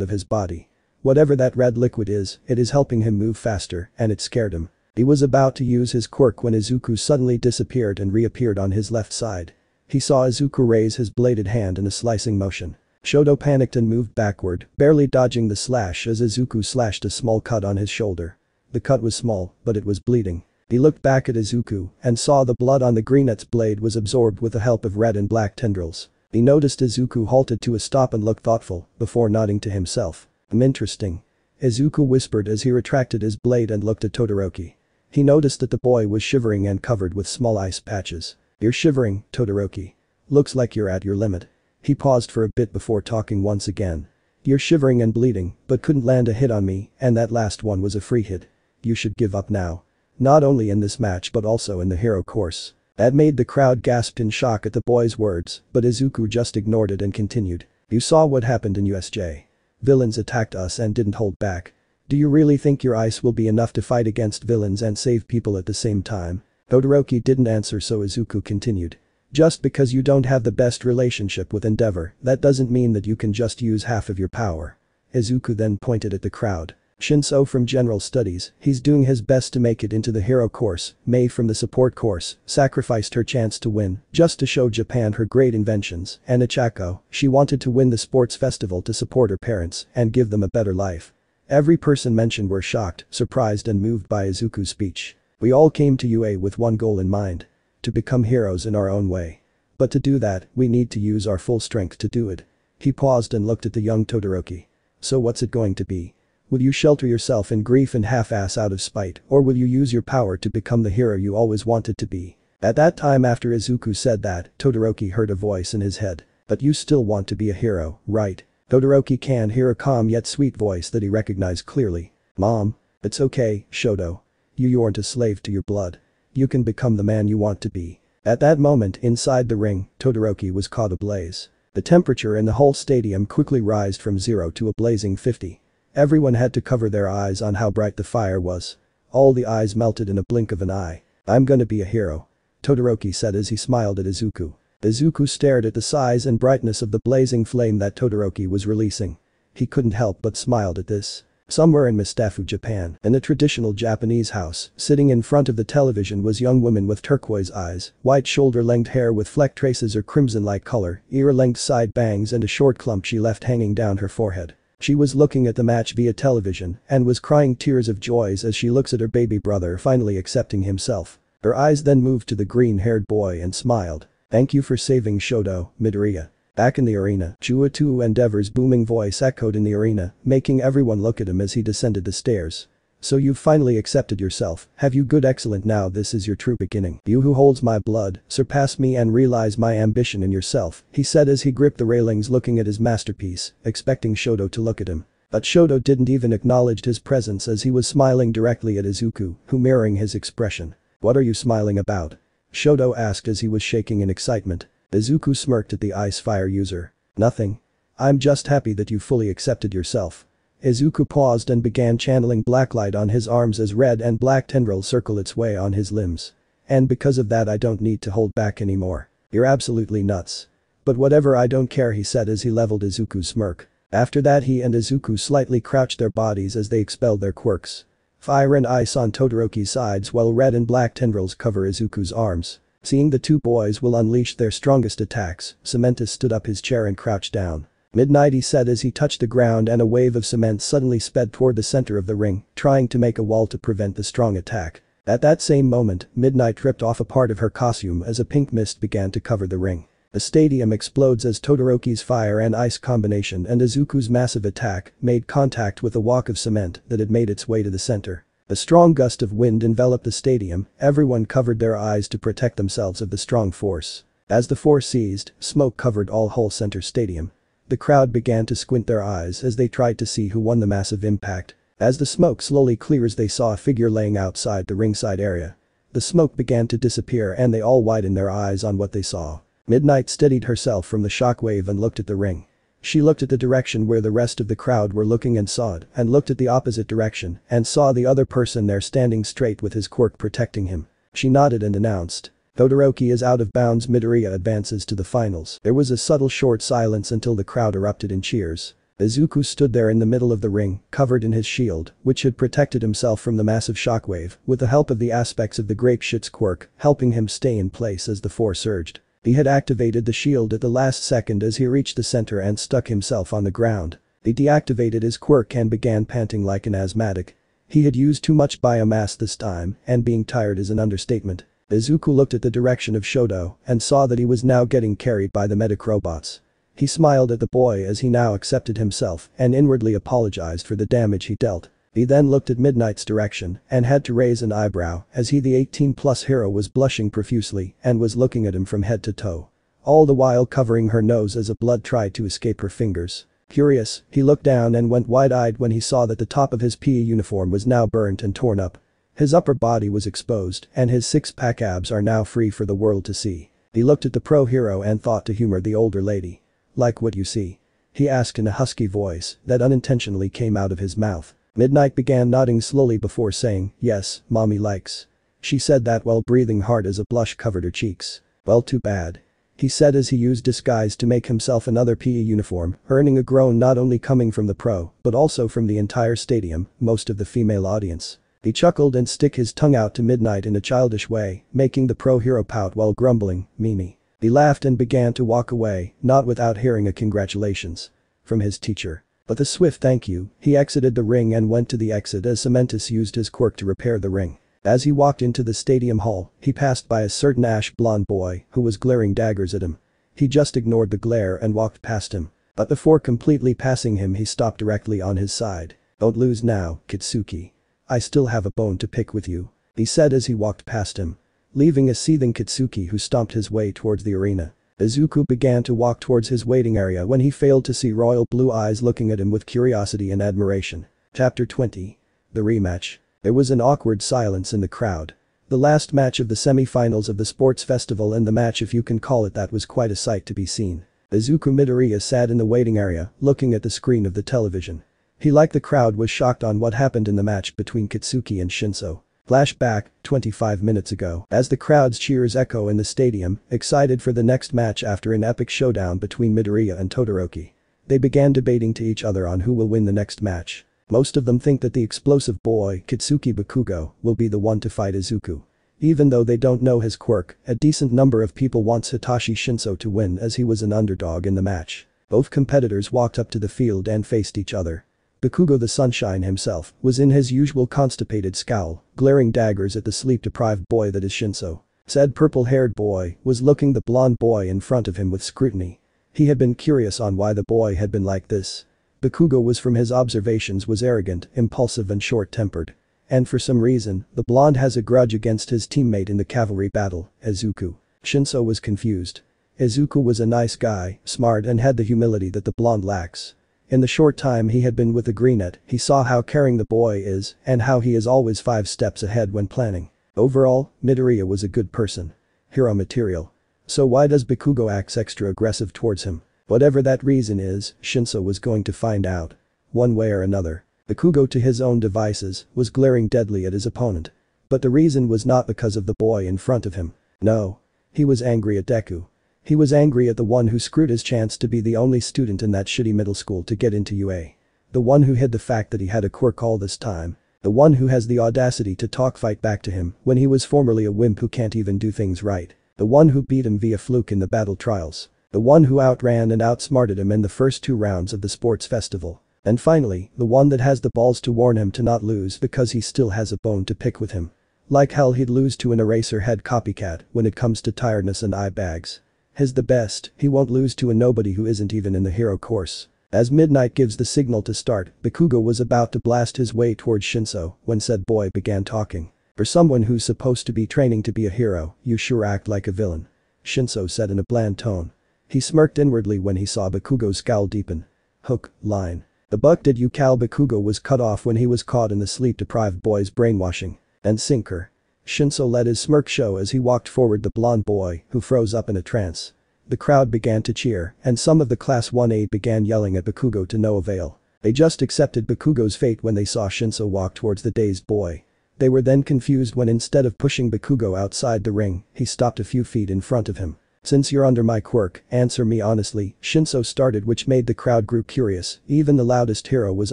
of his body. Whatever that red liquid is, it is helping him move faster, and it scared him. He was about to use his quirk when Izuku suddenly disappeared and reappeared on his left side. He saw Izuku raise his bladed hand in a slicing motion. Shoto panicked and moved backward, barely dodging the slash as Izuku slashed a small cut on his shoulder. The cut was small, but it was bleeding. He looked back at Izuku and saw the blood on the greenette's blade was absorbed with the help of red and black tendrils. He noticed Izuku halted to a stop and looked thoughtful before nodding to himself. Interesting. Izuku whispered as he retracted his blade and looked at Todoroki. He noticed that the boy was shivering and covered with small ice patches. You're shivering, Todoroki. Looks like you're at your limit. He paused for a bit before talking once again. You're shivering and bleeding, but couldn't land a hit on me, and that last one was a free hit. You should give up now. Not only in this match but also in the hero course. That made the crowd gasp in shock at the boy's words, but Izuku just ignored it and continued. You saw what happened in USJ. Villains attacked us and didn't hold back. Do you really think your ice will be enough to fight against villains and save people at the same time? Todoroki didn't answer, so Izuku continued. Just because you don't have the best relationship with Endeavor, that doesn't mean that you can just use half of your power. Izuku then pointed at the crowd. Shinso from General Studies, he's doing his best to make it into the hero course, Mei from the support course, sacrificed her chance to win, just to show Japan her great inventions, and Ochako, she wanted to win the sports festival to support her parents and give them a better life. Every person mentioned were shocked, surprised and moved by Izuku's speech. We all came to UA with one goal in mind. To become heroes in our own way. But to do that, we need to use our full strength to do it. He paused and looked at the young Todoroki. So what's it going to be? Will you shelter yourself in grief and half-ass out of spite, or will you use your power to become the hero you always wanted to be? At that time after Izuku said that, Todoroki heard a voice in his head. But you still want to be a hero, right? Todoroki can hear a calm yet sweet voice that he recognized clearly. Mom. It's okay, Shoto. You aren't a slave to your blood. You can become the man you want to be. At that moment inside the ring, Todoroki was caught ablaze. The temperature in the whole stadium quickly rised from 0 to a blazing 50. Everyone had to cover their eyes on how bright the fire was. All the eyes melted in a blink of an eye. I'm gonna be a hero. Todoroki said as he smiled at Izuku. Izuku stared at the size and brightness of the blazing flame that Todoroki was releasing. He couldn't help but smiled at this. Somewhere in Mistafu, Japan, in a traditional Japanese house, sitting in front of the television was young woman with turquoise eyes, white shoulder-length hair with fleck traces or crimson-like color, ear-length side bangs and a short clump she left hanging down her forehead. She was looking at the match via television and was crying tears of joy as she looks at her baby brother finally accepting himself. Her eyes then moved to the green-haired boy and smiled. Thank you for saving Shoto, Midoriya. Back in the arena, Chuuto Endeavor's booming voice echoed in the arena, making everyone look at him as he descended the stairs. So you've finally accepted yourself, have you? Good, excellent, now this is your true beginning. You who holds my blood, surpass me and realize my ambition in yourself, he said as he gripped the railings looking at his masterpiece, expecting Shoto to look at him. But Shoto didn't even acknowledge his presence as he was smiling directly at Izuku, who mirroring his expression. What are you smiling about? Shoto asked as he was shaking in excitement. Izuku smirked at the ice fire user. Nothing. I'm just happy that you fully accepted yourself. Izuku paused and began channeling blacklight on his arms as red and black tendrils circle its way on his limbs. And because of that I don't need to hold back anymore. You're absolutely nuts. But whatever, I don't care, he said as he leveled Izuku's smirk. After that he and Izuku slightly crouched their bodies as they expelled their quirks. Fire and ice on Todoroki's sides while red and black tendrils cover Izuku's arms. Seeing the two boys will unleash their strongest attacks, Cementus stood up his chair and crouched down. Midnight, he said as he touched the ground, and a wave of cement suddenly sped toward the center of the ring, trying to make a wall to prevent the strong attack. At that same moment, Midnight ripped off a part of her costume as a pink mist began to cover the ring. The stadium explodes as Todoroki's fire and ice combination and Izuku's massive attack made contact with a walk of cement that had made its way to the center. A strong gust of wind enveloped the stadium, everyone covered their eyes to protect themselves of the strong force. As the force ceased, smoke covered all whole center stadium. The crowd began to squint their eyes as they tried to see who won the massive impact. As the smoke slowly clears, they saw a figure laying outside the ringside area. The smoke began to disappear and they all widened their eyes on what they saw. Midnight steadied herself from the shockwave and looked at the ring. She looked at the direction where the rest of the crowd were looking and saw it, and looked at the opposite direction and saw the other person there standing straight with his quirk protecting him. She nodded and announced. Todoroki is out of bounds. Midoriya advances to the finals. There was a subtle short silence until the crowd erupted in cheers. Izuku stood there in the middle of the ring, covered in his shield, which had protected himself from the massive shockwave, with the help of the aspects of the grape shit's quirk, helping him stay in place as the force surged. He had activated the shield at the last second as he reached the center and stuck himself on the ground. He deactivated his quirk and began panting like an asthmatic. He had used too much biomass this time, and being tired is an understatement. Izuku looked at the direction of Shoto and saw that he was now getting carried by the medic robots. He smiled at the boy as he now accepted himself and inwardly apologized for the damage he dealt. He then looked at Midnight's direction and had to raise an eyebrow as he, the 18-plus hero, was blushing profusely and was looking at him from head to toe. All the while covering her nose as a blood tried to escape her fingers. Curious, he looked down and went wide-eyed when he saw that the top of his PE uniform was now burnt and torn up. His upper body was exposed and his six-pack abs are now free for the world to see. He looked at the pro-hero and thought to humor the older lady. Like what you see? He asked in a husky voice that unintentionally came out of his mouth. Midnight began nodding slowly before saying, yes, mommy likes. She said that while breathing hard as a blush covered her cheeks. Well, too bad. he said as he used disguise to make himself another PE uniform, earning a groan not only coming from the pro, but also from the entire stadium, most of the female audience. He chuckled and stick his tongue out to Midnight in a childish way, making the pro hero pout while grumbling, "Mimi." He laughed and began to walk away, not without hearing a congratulations from his teacher. But the swift thank you, he exited the ring and went to the exit as Cementus used his quirk to repair the ring. As he walked into the stadium hall, he passed by a certain ash-blonde boy who was glaring daggers at him. He just ignored the glare and walked past him. But before completely passing him he stopped directly on his side. "Don't lose now, Katsuki. I still have a bone to pick with you," he said as he walked past him, leaving a seething Katsuki who stomped his way towards the arena. Izuku began to walk towards his waiting area when he failed to see royal blue eyes looking at him with curiosity and admiration. Chapter 20. The rematch. There was an awkward silence in the crowd. The last match of the semi-finals of the sports festival and the match, if you can call it that, was quite a sight to be seen. Izuku Midoriya sat in the waiting area, looking at the screen of the television. He, like the crowd, was shocked on what happened in the match between Katsuki and Shinso. Flashback, 25 minutes ago, as the crowd's cheers echo in the stadium, excited for the next match after an epic showdown between Midoriya and Todoroki. They began debating to each other on who will win the next match. Most of them think that the explosive boy, Katsuki Bakugo, will be the one to fight Izuku. Even though they don't know his quirk, a decent number of people wants Hitoshi Shinso to win as he was an underdog in the match. Both competitors walked up to the field and faced each other. Bakugo the Sunshine himself was in his usual constipated scowl, glaring daggers at the sleep-deprived boy that is Shinso. Said purple-haired boy was looking the blonde boy in front of him with scrutiny. He had been curious on why the boy had been like this. Bakugo was, from his observations, was arrogant, impulsive and short-tempered. And for some reason, the blonde has a grudge against his teammate in the cavalry battle, Izuku. Shinso was confused. Izuku was a nice guy, smart and had the humility that the blonde lacks. In the short time he had been with the greenette, he saw how caring the boy is and how he is always 5 steps ahead when planning. Overall, Midoriya was a good person. Hero material. So why does Bakugo act extra aggressive towards him? Whatever that reason is, Shinso was going to find out. One way or another. Bakugo, to his own devices, was glaring deadly at his opponent. But the reason was not because of the boy in front of him. No. He was angry at Deku. He was angry at the one who screwed his chance to be the only student in that shitty middle school to get into UA. The one who hid the fact that he had a quirk all this time. The one who has the audacity to talk fight back to him when he was formerly a wimp who can't even do things right. The one who beat him via fluke in the battle trials. The one who outran and outsmarted him in the first 2 rounds of the sports festival. And finally, the one that has the balls to warn him to not lose because he still has a bone to pick with him. Like hell he'd lose to an Eraserhead copycat when it comes to tiredness and eye bags. He's the best, he won't lose to a nobody who isn't even in the hero course. As Midnight gives the signal to start, Bakugo was about to blast his way towards Shinso when said boy began talking. "For someone who's supposed to be training to be a hero, you sure act like a villain," Shinso said in a bland tone. He smirked inwardly when he saw Bakugo's scowl deepen. Hook, line. The buck did you cow Bakugo was cut off when he was caught in the sleep-deprived boy's brainwashing. And sinker. Shinso let his smirk show as he walked forward the blonde boy, who froze up in a trance. The crowd began to cheer, and some of the class 1A began yelling at Bakugo to no avail. They just accepted Bakugo's fate when they saw Shinso walk towards the dazed boy. They were then confused when, instead of pushing Bakugo outside the ring, he stopped a few feet in front of him. "Since you're under my quirk, answer me honestly," Shinso started, which made the crowd grew curious. Even the loudest hero was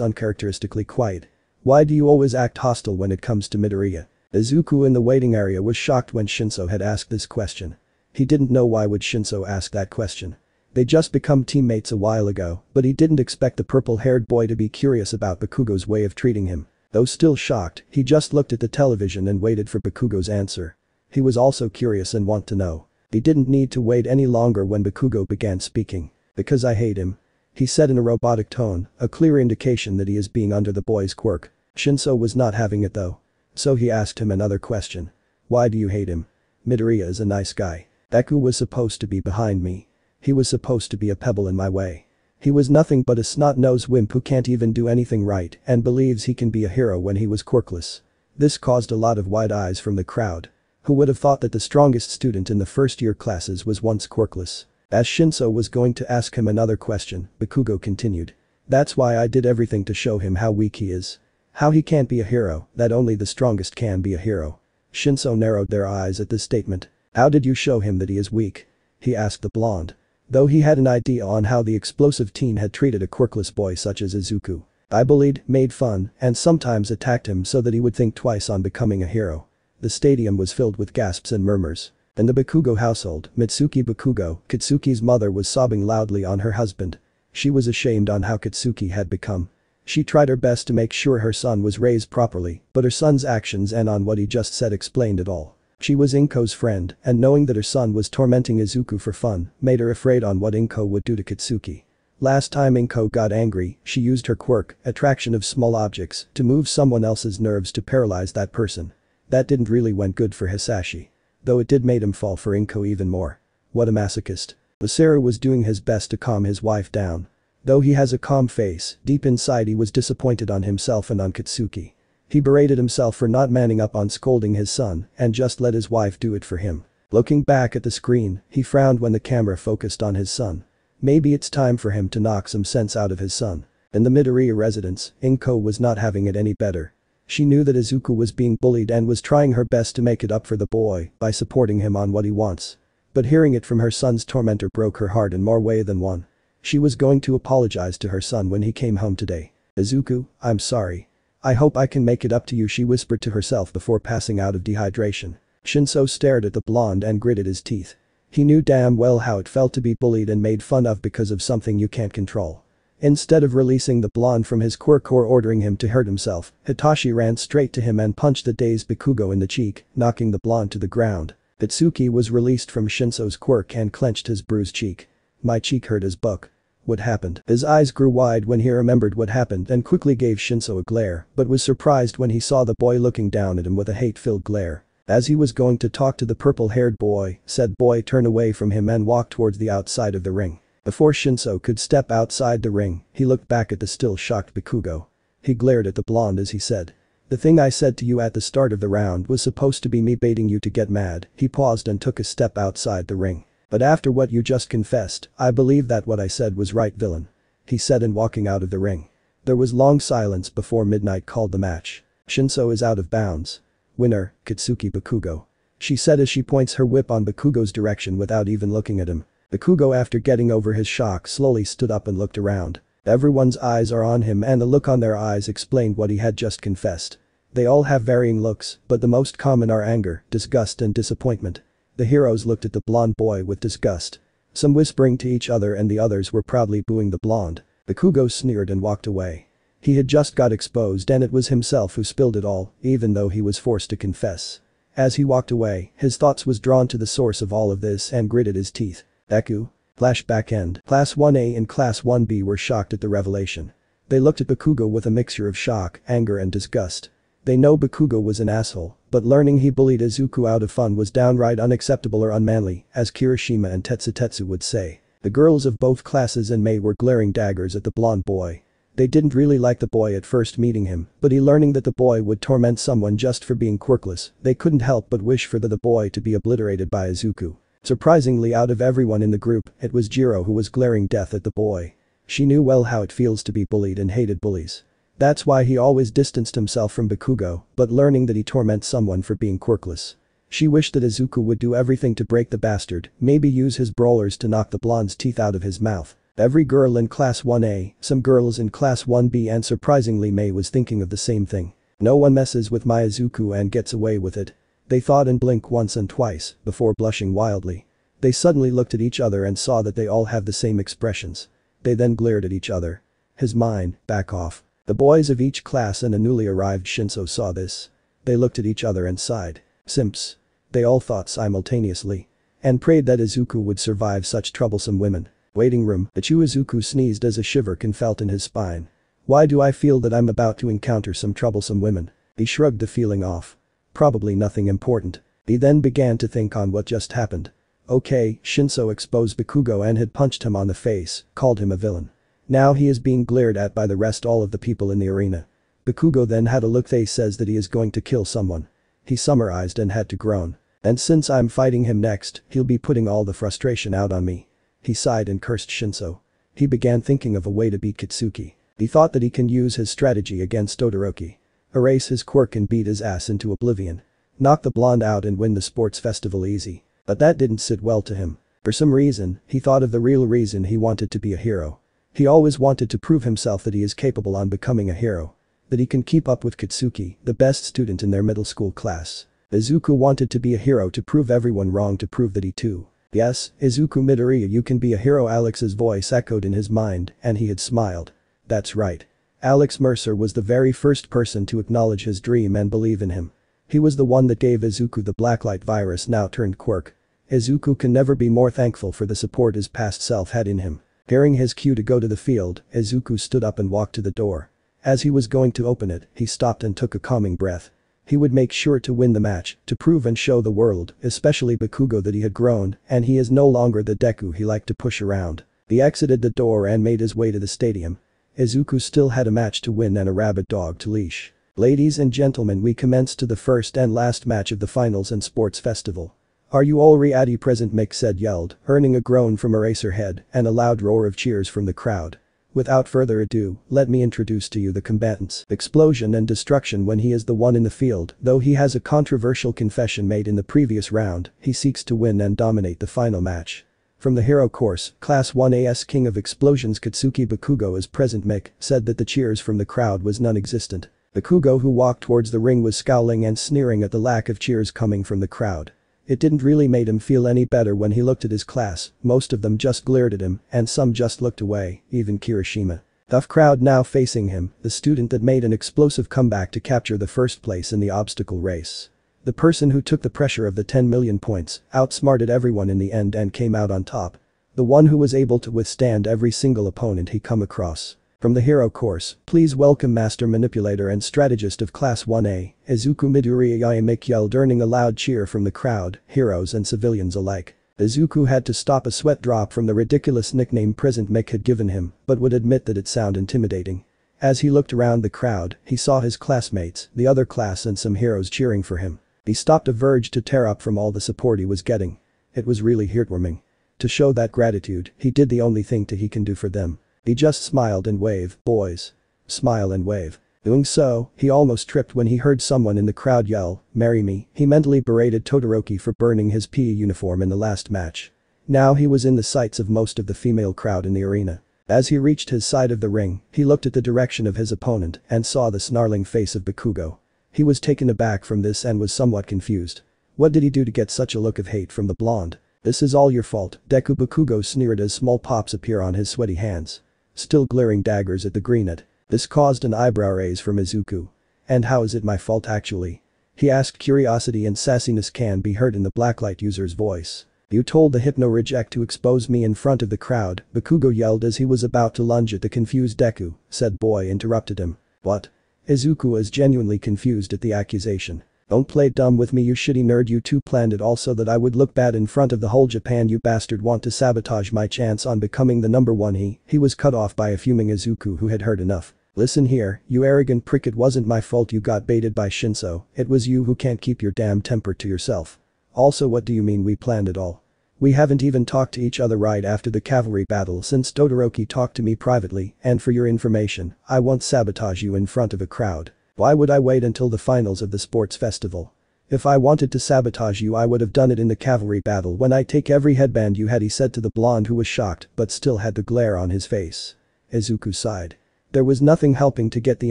uncharacteristically quiet. "Why do you always act hostile when it comes to Midoriya?" Izuku in the waiting area was shocked when Shinso had asked this question. He didn't know why would Shinso ask that question. They just become teammates a while ago, but he didn't expect the purple-haired boy to be curious about Bakugo's way of treating him. Though still shocked, he just looked at the television and waited for Bakugo's answer. He was also curious and want to know. He didn't need to wait any longer when Bakugo began speaking. "Because I hate him," he said in a robotic tone, a clear indication that he is being under the boy's quirk. Shinso was not having it though. So he asked him another question. "Why do you hate him? Midoriya is a nice guy. Deku was supposed to be behind me. He was supposed to be a pebble in my way. He was nothing but a snot-nosed wimp who can't even do anything right and believes he can be a hero when he was quirkless." This caused a lot of wide eyes from the crowd. Who would have thought that the strongest student in the first-year classes was once quirkless? As Shinso was going to ask him another question, Bakugo continued. "That's why I did everything to show him how weak he is. How he can't be a hero, that only the strongest can be a hero." Shinso narrowed their eyes at this statement. "How did you show him that he is weak?" he asked the blonde. Though he had an idea on how the explosive teen had treated a quirkless boy such as Izuku. I bullied, made fun, and sometimes attacked him so that he would think twice on becoming a hero. The stadium was filled with gasps and murmurs. In the Bakugo household, Mitsuki Bakugo, Katsuki's mother, was sobbing loudly on her husband. She was ashamed on how Katsuki had become. She tried her best to make sure her son was raised properly, but her son's actions and on what he just said explained it all. She was Inko's friend, and knowing that her son was tormenting Izuku for fun made her afraid on what Inko would do to Katsuki. Last time Inko got angry, she used her quirk, attraction of small objects, to move someone else's nerves to paralyze that person. That didn't really went good for Hisashi. Though it did made him fall for Inko even more. What a masochist. Sero was doing his best to calm his wife down. Though he has a calm face, deep inside he was disappointed on himself and on Katsuki. He berated himself for not manning up on scolding his son and just let his wife do it for him. Looking back at the screen, he frowned when the camera focused on his son. Maybe it's time for him to knock some sense out of his son. In the Midoriya residence, Inko was not having it any better. She knew that Izuku was being bullied and was trying her best to make it up for the boy by supporting him on what he wants. But hearing it from her son's tormentor broke her heart in more way than one. She was going to apologize to her son when he came home today. "Izuku, I'm sorry. I hope I can make it up to you," she whispered to herself before passing out of dehydration. Shinso stared at the blonde and gritted his teeth. He knew damn well how it felt to be bullied and made fun of because of something you can't control. Instead of releasing the blonde from his quirk or ordering him to hurt himself, Hitachi ran straight to him and punched the dazed Bakugo in the cheek, knocking the blonde to the ground. Itsuki was released from Shinso's quirk and clenched his bruised cheek. "My cheek hurt," his buck. What happened? His eyes grew wide when he remembered what happened and quickly gave Shinso a glare, but was surprised when he saw the boy looking down at him with a hate-filled glare. As he was going to talk to the purple-haired boy, said boy turned away from him and walked towards the outside of the ring. Before Shinso could step outside the ring, he looked back at the still shocked Bakugo. He glared at the blonde as he said, "The thing I said to you at the start of the round was supposed to be me baiting you to get mad." He paused and took a step outside the ring. "But after what you just confessed, I believe that what I said was right, villain," he said in walking out of the ring. There was long silence before Midnight called the match. "Shinso is out of bounds. Winner, Katsuki Bakugo," she said as she points her whip on Bakugo's direction without even looking at him. Bakugo, after getting over his shock, slowly stood up and looked around. Everyone's eyes are on him and the look on their eyes explained what he had just confessed. They all have varying looks, but the most common are anger, disgust and disappointment. The heroes looked at the blonde boy with disgust. Some whispering to each other and the others were proudly booing the blonde. Bakugo sneered and walked away. He had just got exposed and it was himself who spilled it all, even though he was forced to confess. As he walked away, his thoughts was drawn to the source of all of this and gritted his teeth. Eku. Flashback end. Class 1A and Class 1B were shocked at the revelation. They looked at Bakugo with a mixture of shock, anger and disgust. They know Bakugo was an asshole, but learning he bullied Izuku out of fun was downright unacceptable or unmanly, as Kirishima and Tetsutetsu would say. The girls of both classes and Mei were glaring daggers at the blonde boy. They didn't really like the boy at first meeting him, but he learning that the boy would torment someone just for being quirkless, they couldn't help but wish for the boy to be obliterated by Izuku. Surprisingly, out of everyone in the group, it was Jiro who was glaring death at the boy. She knew well how it feels to be bullied and hated bullies. That's why he always distanced himself from Bakugo, but learning that he torments someone for being quirkless. She wished that Izuku would do everything to break the bastard, maybe use his brawlers to knock the blonde's teeth out of his mouth. Every girl in Class 1A, some girls in Class 1B and surprisingly Mei was thinking of the same thing. No one messes with my Izuku and gets away with it. They thought and blinked once and twice before blushing wildly. They suddenly looked at each other and saw that they all have the same expressions. They then glared at each other. "His mind, back off." The boys of each class and a newly arrived Shinso saw this. They looked at each other and sighed. "Simps." They all thought simultaneously. And prayed that Izuku would survive such troublesome women. Waiting room. Izuku sneezed as a shiver can felt in his spine. "Why do I feel that I'm about to encounter some troublesome women?" He shrugged the feeling off. Probably nothing important. He then began to think on what just happened. Okay, Shinso exposed Bakugo and had punched him on the face, called him a villain. Now he is being glared at by the rest all of the people in the arena. Bakugo then had a look. "They says that he is going to kill someone," he summarized and had to groan. "And since I'm fighting him next, he'll be putting all the frustration out on me." He sighed and cursed Shinso. He began thinking of a way to beat Katsuki. He thought that he can use his strategy against Todoroki. Erase his quirk and beat his ass into oblivion. Knock the blonde out and win the sports festival easy. But that didn't sit well to him. For some reason, he thought of the real reason he wanted to be a hero. He always wanted to prove himself that he is capable on becoming a hero. That he can keep up with Katsuki, the best student in their middle school class. Izuku wanted to be a hero to prove everyone wrong, to prove that he too. Yes, Izuku Midoriya, you can be a hero. Alex's voice echoed in his mind, and he had smiled. That's right. Alex Mercer was the very first person to acknowledge his dream and believe in him. He was the one that gave Izuku the blacklight virus now turned quirk. Izuku can never be more thankful for the support his past self had in him. Hearing his cue to go to the field, Izuku stood up and walked to the door. As he was going to open it, he stopped and took a calming breath. He would make sure to win the match, to prove and show the world, especially Bakugo, that he had grown, and he is no longer the Deku he liked to push around. He exited the door and made his way to the stadium. Izuku still had a match to win and a rabid dog to leash. Ladies and gentlemen, we commence to the first and last match of the finals and sports festival. Are you all ready? Present Mic yelled, earning a groan from Eraserhead and a loud roar of cheers from the crowd. Without further ado, let me introduce to you the combatants. Explosion and destruction when he is the one in the field, though he has a controversial confession made in the previous round, he seeks to win and dominate the final match. From the hero course, Class 1A's King of Explosions Katsuki Bakugo as Present Mic said that the cheers from the crowd was non-existent. Bakugo, who walked towards the ring, was scowling and sneering at the lack of cheers coming from the crowd. It didn't really make him feel any better when he looked at his class. Most of them just glared at him, and some just looked away, even Kirishima. Tough crowd now facing him, the student that made an explosive comeback to capture the first place in the obstacle race. The person who took the pressure of the 10 million points, outsmarted everyone in the end and came out on top. The one who was able to withstand every single opponent he come across. From the hero course, please welcome Master Manipulator and Strategist of Class 1A, Izuku Midoriya yelled, earning a loud cheer from the crowd, heroes and civilians alike. Izuku had to stop a sweat drop from the ridiculous nickname Present Mic had given him, but would admit that it sounded intimidating. As he looked around the crowd, he saw his classmates, the other class and some heroes cheering for him. He stopped a verge to tear up from all the support he was getting. It was really heartwarming. To show that gratitude, he did the only thing that he can do for them. He just smiled and waved, boys. Smile and wave. Doing so, he almost tripped when he heard someone in the crowd yell, marry me. He mentally berated Todoroki for burning his PE uniform in the last match. Now he was in the sights of most of the female crowd in the arena. As he reached his side of the ring, he looked at the direction of his opponent and saw the snarling face of Bakugo. He was taken aback from this and was somewhat confused. What did he do to get such a look of hate from the blonde? This is all your fault, Deku, Bakugo sneered as small pops appear on his sweaty hands. Still glaring daggers at the greenette. This caused an eyebrow raise from Izuku. And how is it my fault actually? He asked. Curiosity and sassiness can be heard in the blacklight user's voice. You told the Hypno Reject to expose me in front of the crowd, Bakugo yelled as he was about to lunge at the confused Deku, said boy interrupted him. What? Izuku is genuinely confused at the accusation. Don't play dumb with me, you shitty nerd, you two planned it all so that I would look bad in front of the whole Japan, you bastard, want to sabotage my chance on becoming the number one. He was cut off by a fuming Izuku who had heard enough. Listen here, you arrogant prick, it wasn't my fault you got baited by Shinso, it was you who can't keep your damn temper to yourself. Also, what do you mean we planned it all? We haven't even talked to each other right after the cavalry battle since Todoroki talked to me privately, and for your information, I won't sabotage you in front of a crowd. Why would I wait until the finals of the sports festival? If I wanted to sabotage you, I would have done it in the cavalry battle when I take every headband you had, he said to the blonde, who was shocked but still had the glare on his face. Izuku sighed. There was nothing helping to get the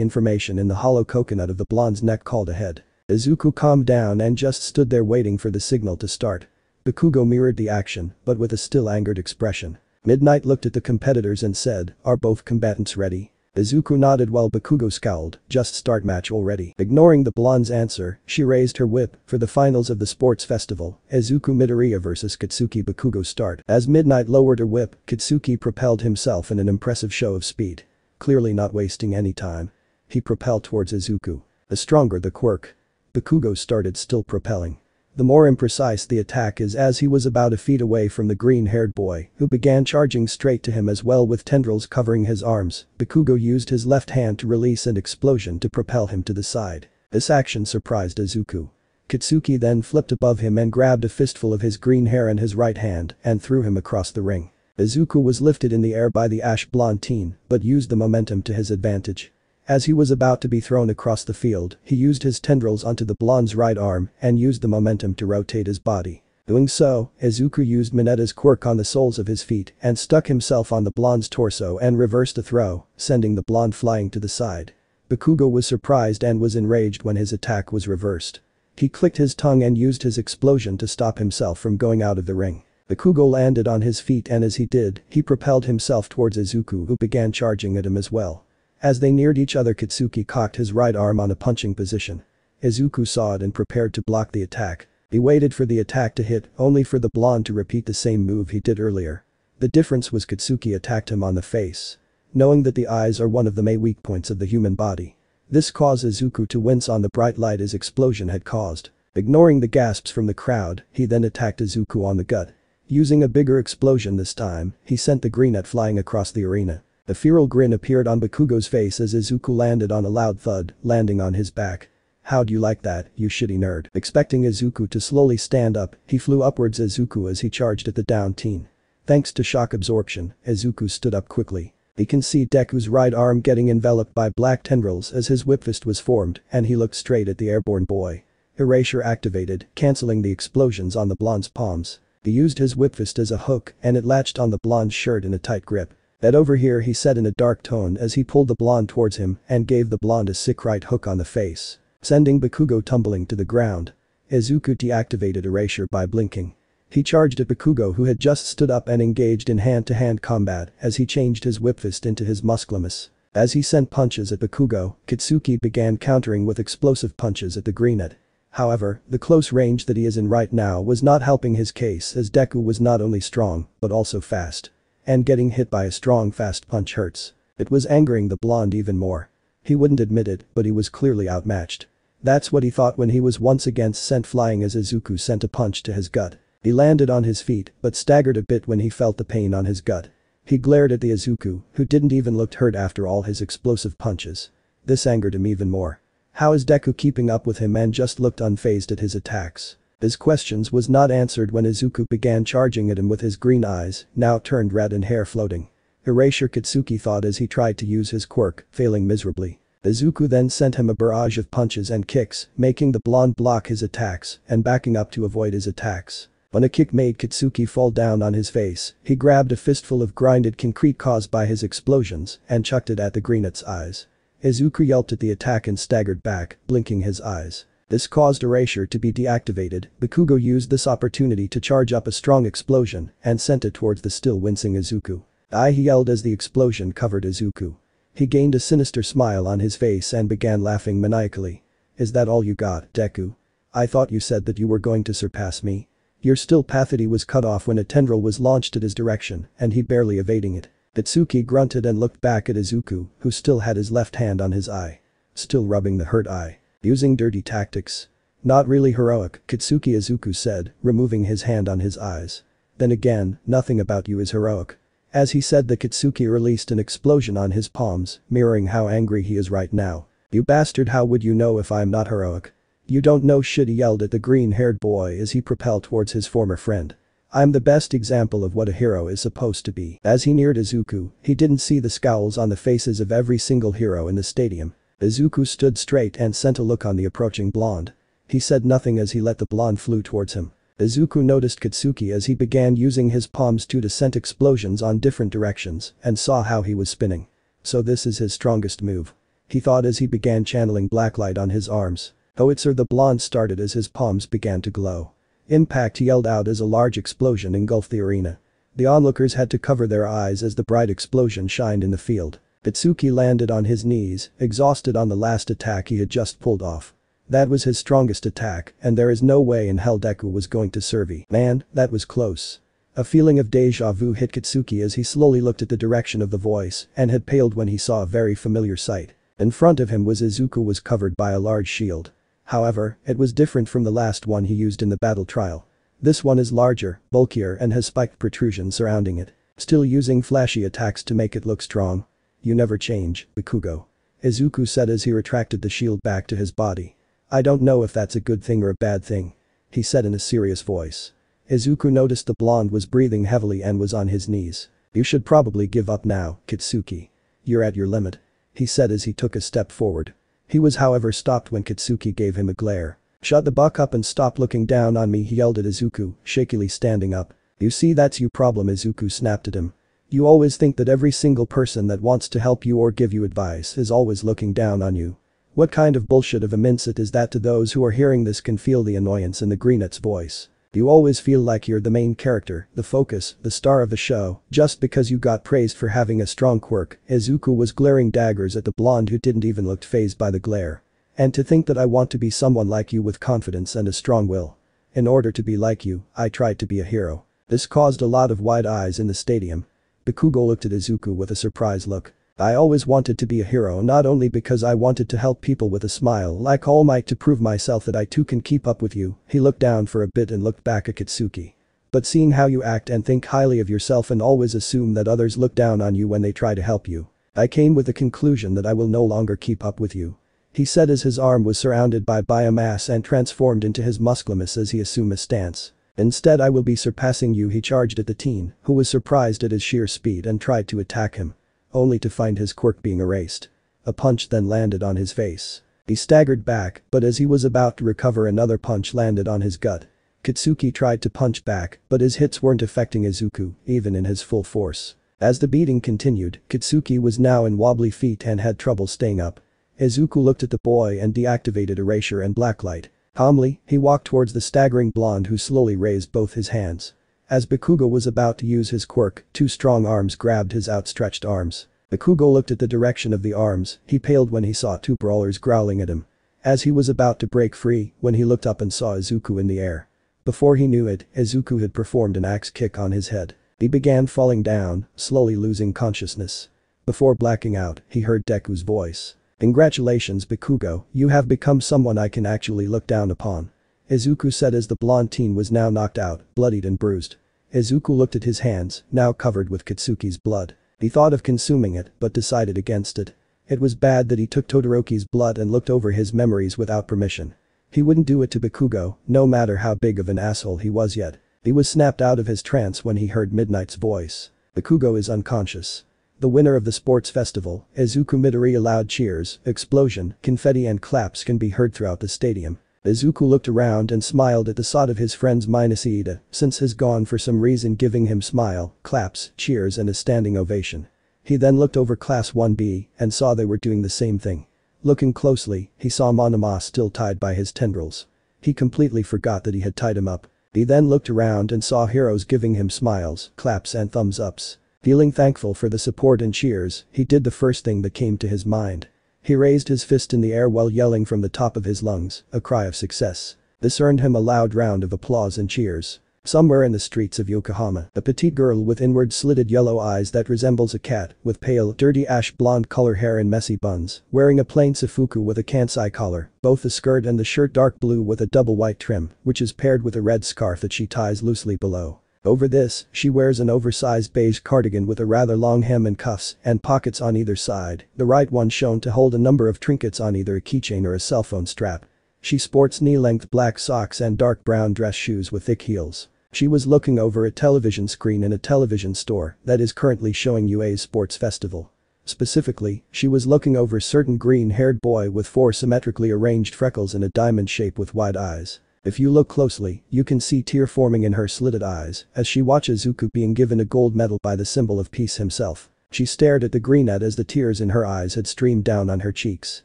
information in the hollow coconut of the blonde's neck called ahead. Izuku calmed down and just stood there waiting for the signal to start. Bakugo mirrored the action, but with a still angered expression. Midnight looked at the competitors and said, are both combatants ready? Izuku nodded while Bakugo scowled, just start match already. Ignoring the blonde's answer, she raised her whip. For the finals of the sports festival, Izuku Midoriya vs Katsuki Bakugo start. As Midnight lowered her whip, Katsuki propelled himself in an impressive show of speed. Clearly not wasting any time. He propelled towards Izuku. The stronger the quirk. Bakugo started still propelling. The more imprecise the attack is, as he was about a feet away from the green-haired boy, who began charging straight to him as well with tendrils covering his arms. Bakugo used his left hand to release an explosion to propel him to the side. This action surprised Izuku. Katsuki then flipped above him and grabbed a fistful of his green hair in his right hand and threw him across the ring. Izuku was lifted in the air by the ash blonde teen, but used the momentum to his advantage. As he was about to be thrown across the field, he used his tendrils onto the blonde's right arm and used the momentum to rotate his body. Doing so, Izuku used Minetta's quirk on the soles of his feet and stuck himself on the blonde's torso and reversed a throw, sending the blonde flying to the side. Bakugo was surprised and was enraged when his attack was reversed. He clicked his tongue and used his explosion to stop himself from going out of the ring. Bakugo landed on his feet and as he did, he propelled himself towards Izuku who began charging at him as well. As they neared each other, Katsuki cocked his right arm on a punching position. Izuku saw it and prepared to block the attack. He waited for the attack to hit, only for the blonde to repeat the same move he did earlier. The difference was Katsuki attacked him on the face. Knowing that the eyes are one of the main weak points of the human body. This caused Izuku to wince on the bright light his explosion had caused. Ignoring the gasps from the crowd, he then attacked Izuku on the gut. Using a bigger explosion this time, he sent the greenette flying across the arena. A feral grin appeared on Bakugo's face as Izuku landed on a loud thud, landing on his back. How'd you like that, you shitty nerd? Expecting Izuku to slowly stand up, he flew upwards Izuku as he charged at the down teen. Thanks to shock absorption, Izuku stood up quickly. He can see Deku's right arm getting enveloped by black tendrils as his whip fist was formed and he looked straight at the airborne boy. Erasure activated, cancelling the explosions on the blonde's palms. He used his whip fist as a hook and it latched on the blonde's shirt in a tight grip. "That over here," he said in a dark tone as he pulled the blonde towards him and gave the blonde a sick right hook on the face. Sending Bakugo tumbling to the ground. Izuku deactivated erasure by blinking. He charged at Bakugo who had just stood up and engaged in hand-to-hand combat as he changed his whip fist into his musclemus. As he sent punches at Bakugo, Katsuki began countering with explosive punches at the greenette. However, the close range that he is in right now was not helping his case as Deku was not only strong, but also fast. And getting hit by a strong fast punch hurts. It was angering the blonde even more. He wouldn't admit it, but he was clearly outmatched. That's what he thought when he was once again sent flying as Izuku sent a punch to his gut. He landed on his feet but staggered a bit when he felt the pain on his gut. He glared at the Izuku, who didn't even look hurt after all his explosive punches. This angered him even more. How is Deku keeping up with him and just looked unfazed at his attacks? His questions was not answered when Izuku began charging at him with his green eyes, now turned red and hair floating. Erasure Katsuki thought as he tried to use his quirk, failing miserably. Izuku then sent him a barrage of punches and kicks, making the blonde block his attacks and backing up to avoid his attacks. When a kick made Katsuki fall down on his face, he grabbed a fistful of grinded concrete caused by his explosions and chucked it at the greenette's eyes. Izuku yelped at the attack and staggered back, blinking his eyes. This caused erasure to be deactivated. Bakugo used this opportunity to charge up a strong explosion and sent it towards the still wincing Izuku. "Aye," he yelled as the explosion covered Izuku. He gained a sinister smile on his face and began laughing maniacally. "Is that all you got, Deku? I thought you said that you were going to surpass me. You're still pathy." Was cut off when a tendril was launched at his direction and he barely evading it. Katsuki grunted and looked back at Izuku, who still had his left hand on his eye. Still rubbing the hurt eye. Using dirty tactics. Not really heroic, Katsuki Izuku said, removing his hand on his eyes. Then again, nothing about you is heroic. As he said that, Katsuki released an explosion on his palms, mirroring how angry he is right now. "You bastard, how would you know if I'm not heroic? You don't know shit," he yelled at the green-haired boy as he propelled towards his former friend. "I'm the best example of what a hero is supposed to be." As he neared Izuku, he didn't see the scowls on the faces of every single hero in the stadium. Izuku stood straight and sent a look on the approaching blonde. He said nothing as he let the blonde flew towards him. Izuku noticed Katsuki as he began using his palms to send explosions on different directions and saw how he was spinning. So this is his strongest move. He thought as he began channeling blacklight on his arms. "Howitzer," the blonde started as his palms began to glow. "Impact," he yelled out as a large explosion engulfed the arena. The onlookers had to cover their eyes as the bright explosion shined in the field. Katsuki landed on his knees, exhausted on the last attack he had just pulled off. That was his strongest attack and there is no way in hell Deku was going to survive. "Man, that was close." A feeling of deja vu hit Katsuki as he slowly looked at the direction of the voice and had paled when he saw a very familiar sight. In front of him was Izuku was covered by a large shield. However, it was different from the last one he used in the battle trial. This one is larger, bulkier and has spiked protrusions surrounding it. Still using flashy attacks to make it look strong. "You never change, Bakugo," Izuku said as he retracted the shield back to his body. "I don't know if that's a good thing or a bad thing," he said in a serious voice. Izuku noticed the blonde was breathing heavily and was on his knees. "You should probably give up now, Katsuki. You're at your limit," he said as he took a step forward. He was however stopped when Katsuki gave him a glare. "Shut the buck up and stop looking down on me," he yelled at Izuku, shakily standing up. "You see, that's your problem," Izuku snapped at him. "You always think that every single person that wants to help you or give you advice is always looking down on you. What kind of bullshit of an insult is that?" To those who are hearing this can feel the annoyance in the greenette's voice. "You always feel like you're the main character, the focus, the star of the show, just because you got praised for having a strong quirk." Izuku was glaring daggers at the blonde who didn't even look fazed by the glare. "And to think that I want to be someone like you with confidence and a strong will. In order to be like you, I tried to be a hero." This caused a lot of wide eyes in the stadium. Bakugo looked at Izuku with a surprised look. "I always wanted to be a hero, not only because I wanted to help people with a smile like All Might to prove myself that I too can keep up with you." He looked down for a bit and looked back at Katsuki. "But seeing how you act and think highly of yourself and always assume that others look down on you when they try to help you, I came with the conclusion that I will no longer keep up with you," he said as his arm was surrounded by biomass and transformed into his musclemus as he assumed a stance. "Instead I will be surpassing you." He charged at the teen, who was surprised at his sheer speed and tried to attack him, only to find his quirk being erased. A punch then landed on his face. He staggered back, but as he was about to recover another punch landed on his gut. Katsuki tried to punch back, but his hits weren't affecting Izuku, even in his full force. As the beating continued, Katsuki was now in wobbly feet and had trouble staying up. Izuku looked at the boy and deactivated erasure and blacklight. Calmly, he walked towards the staggering blonde who slowly raised both his hands. As Bakugo was about to use his quirk, two strong arms grabbed his outstretched arms. Bakugo looked at the direction of the arms, he paled when he saw two brawlers growling at him. As he was about to break free, when he looked up and saw Izuku in the air. Before he knew it, Izuku had performed an axe kick on his head. He began falling down, slowly losing consciousness. Before blacking out, he heard Deku's voice. "Congratulations Bakugo, you have become someone I can actually look down upon," Izuku said as the blonde teen was now knocked out, bloodied and bruised. Izuku looked at his hands, now covered with Katsuki's blood. He thought of consuming it, but decided against it. It was bad that he took Todoroki's blood and looked over his memories without permission. He wouldn't do it to Bakugo, no matter how big of an asshole he was yet. He was snapped out of his trance when he heard Midnight's voice. "Bakugo is unconscious." The winner of the sports festival, Izuku Midoriya. Loud cheers, explosion, confetti and claps can be heard throughout the stadium. Izuku looked around and smiled at the sight of his friends minus Iida, since he's gone for some reason giving him smile, claps, cheers and a standing ovation. He then looked over class 1B and saw they were doing the same thing. Looking closely, he saw Monoma still tied by his tendrils. He completely forgot that he had tied him up. He then looked around and saw heroes giving him smiles, claps and thumbs ups. Feeling thankful for the support and cheers, he did the first thing that came to his mind. He raised his fist in the air while yelling from the top of his lungs, a cry of success. This earned him a loud round of applause and cheers. Somewhere in the streets of Yokohama, a petite girl with inward slitted yellow eyes that resembles a cat, with pale, dirty ash blonde color hair and messy buns, wearing a plain seppuku with a kansai collar, both the skirt and the shirt dark blue with a double white trim, which is paired with a red scarf that she ties loosely below. Over this, she wears an oversized beige cardigan with a rather long hem and cuffs and pockets on either side, the right one shown to hold a number of trinkets on either a keychain or a cell phone strap. She sports knee-length black socks and dark brown dress shoes with thick heels. She was looking over a television screen in a television store that is currently showing UA's sports festival. Specifically, she was looking over a certain green-haired boy with four symmetrically arranged freckles in a diamond shape with wide eyes. If you look closely, you can see tear forming in her slitted eyes as she watches Izuku being given a gold medal by the symbol of peace himself. She stared at the greenette as the tears in her eyes had streamed down on her cheeks.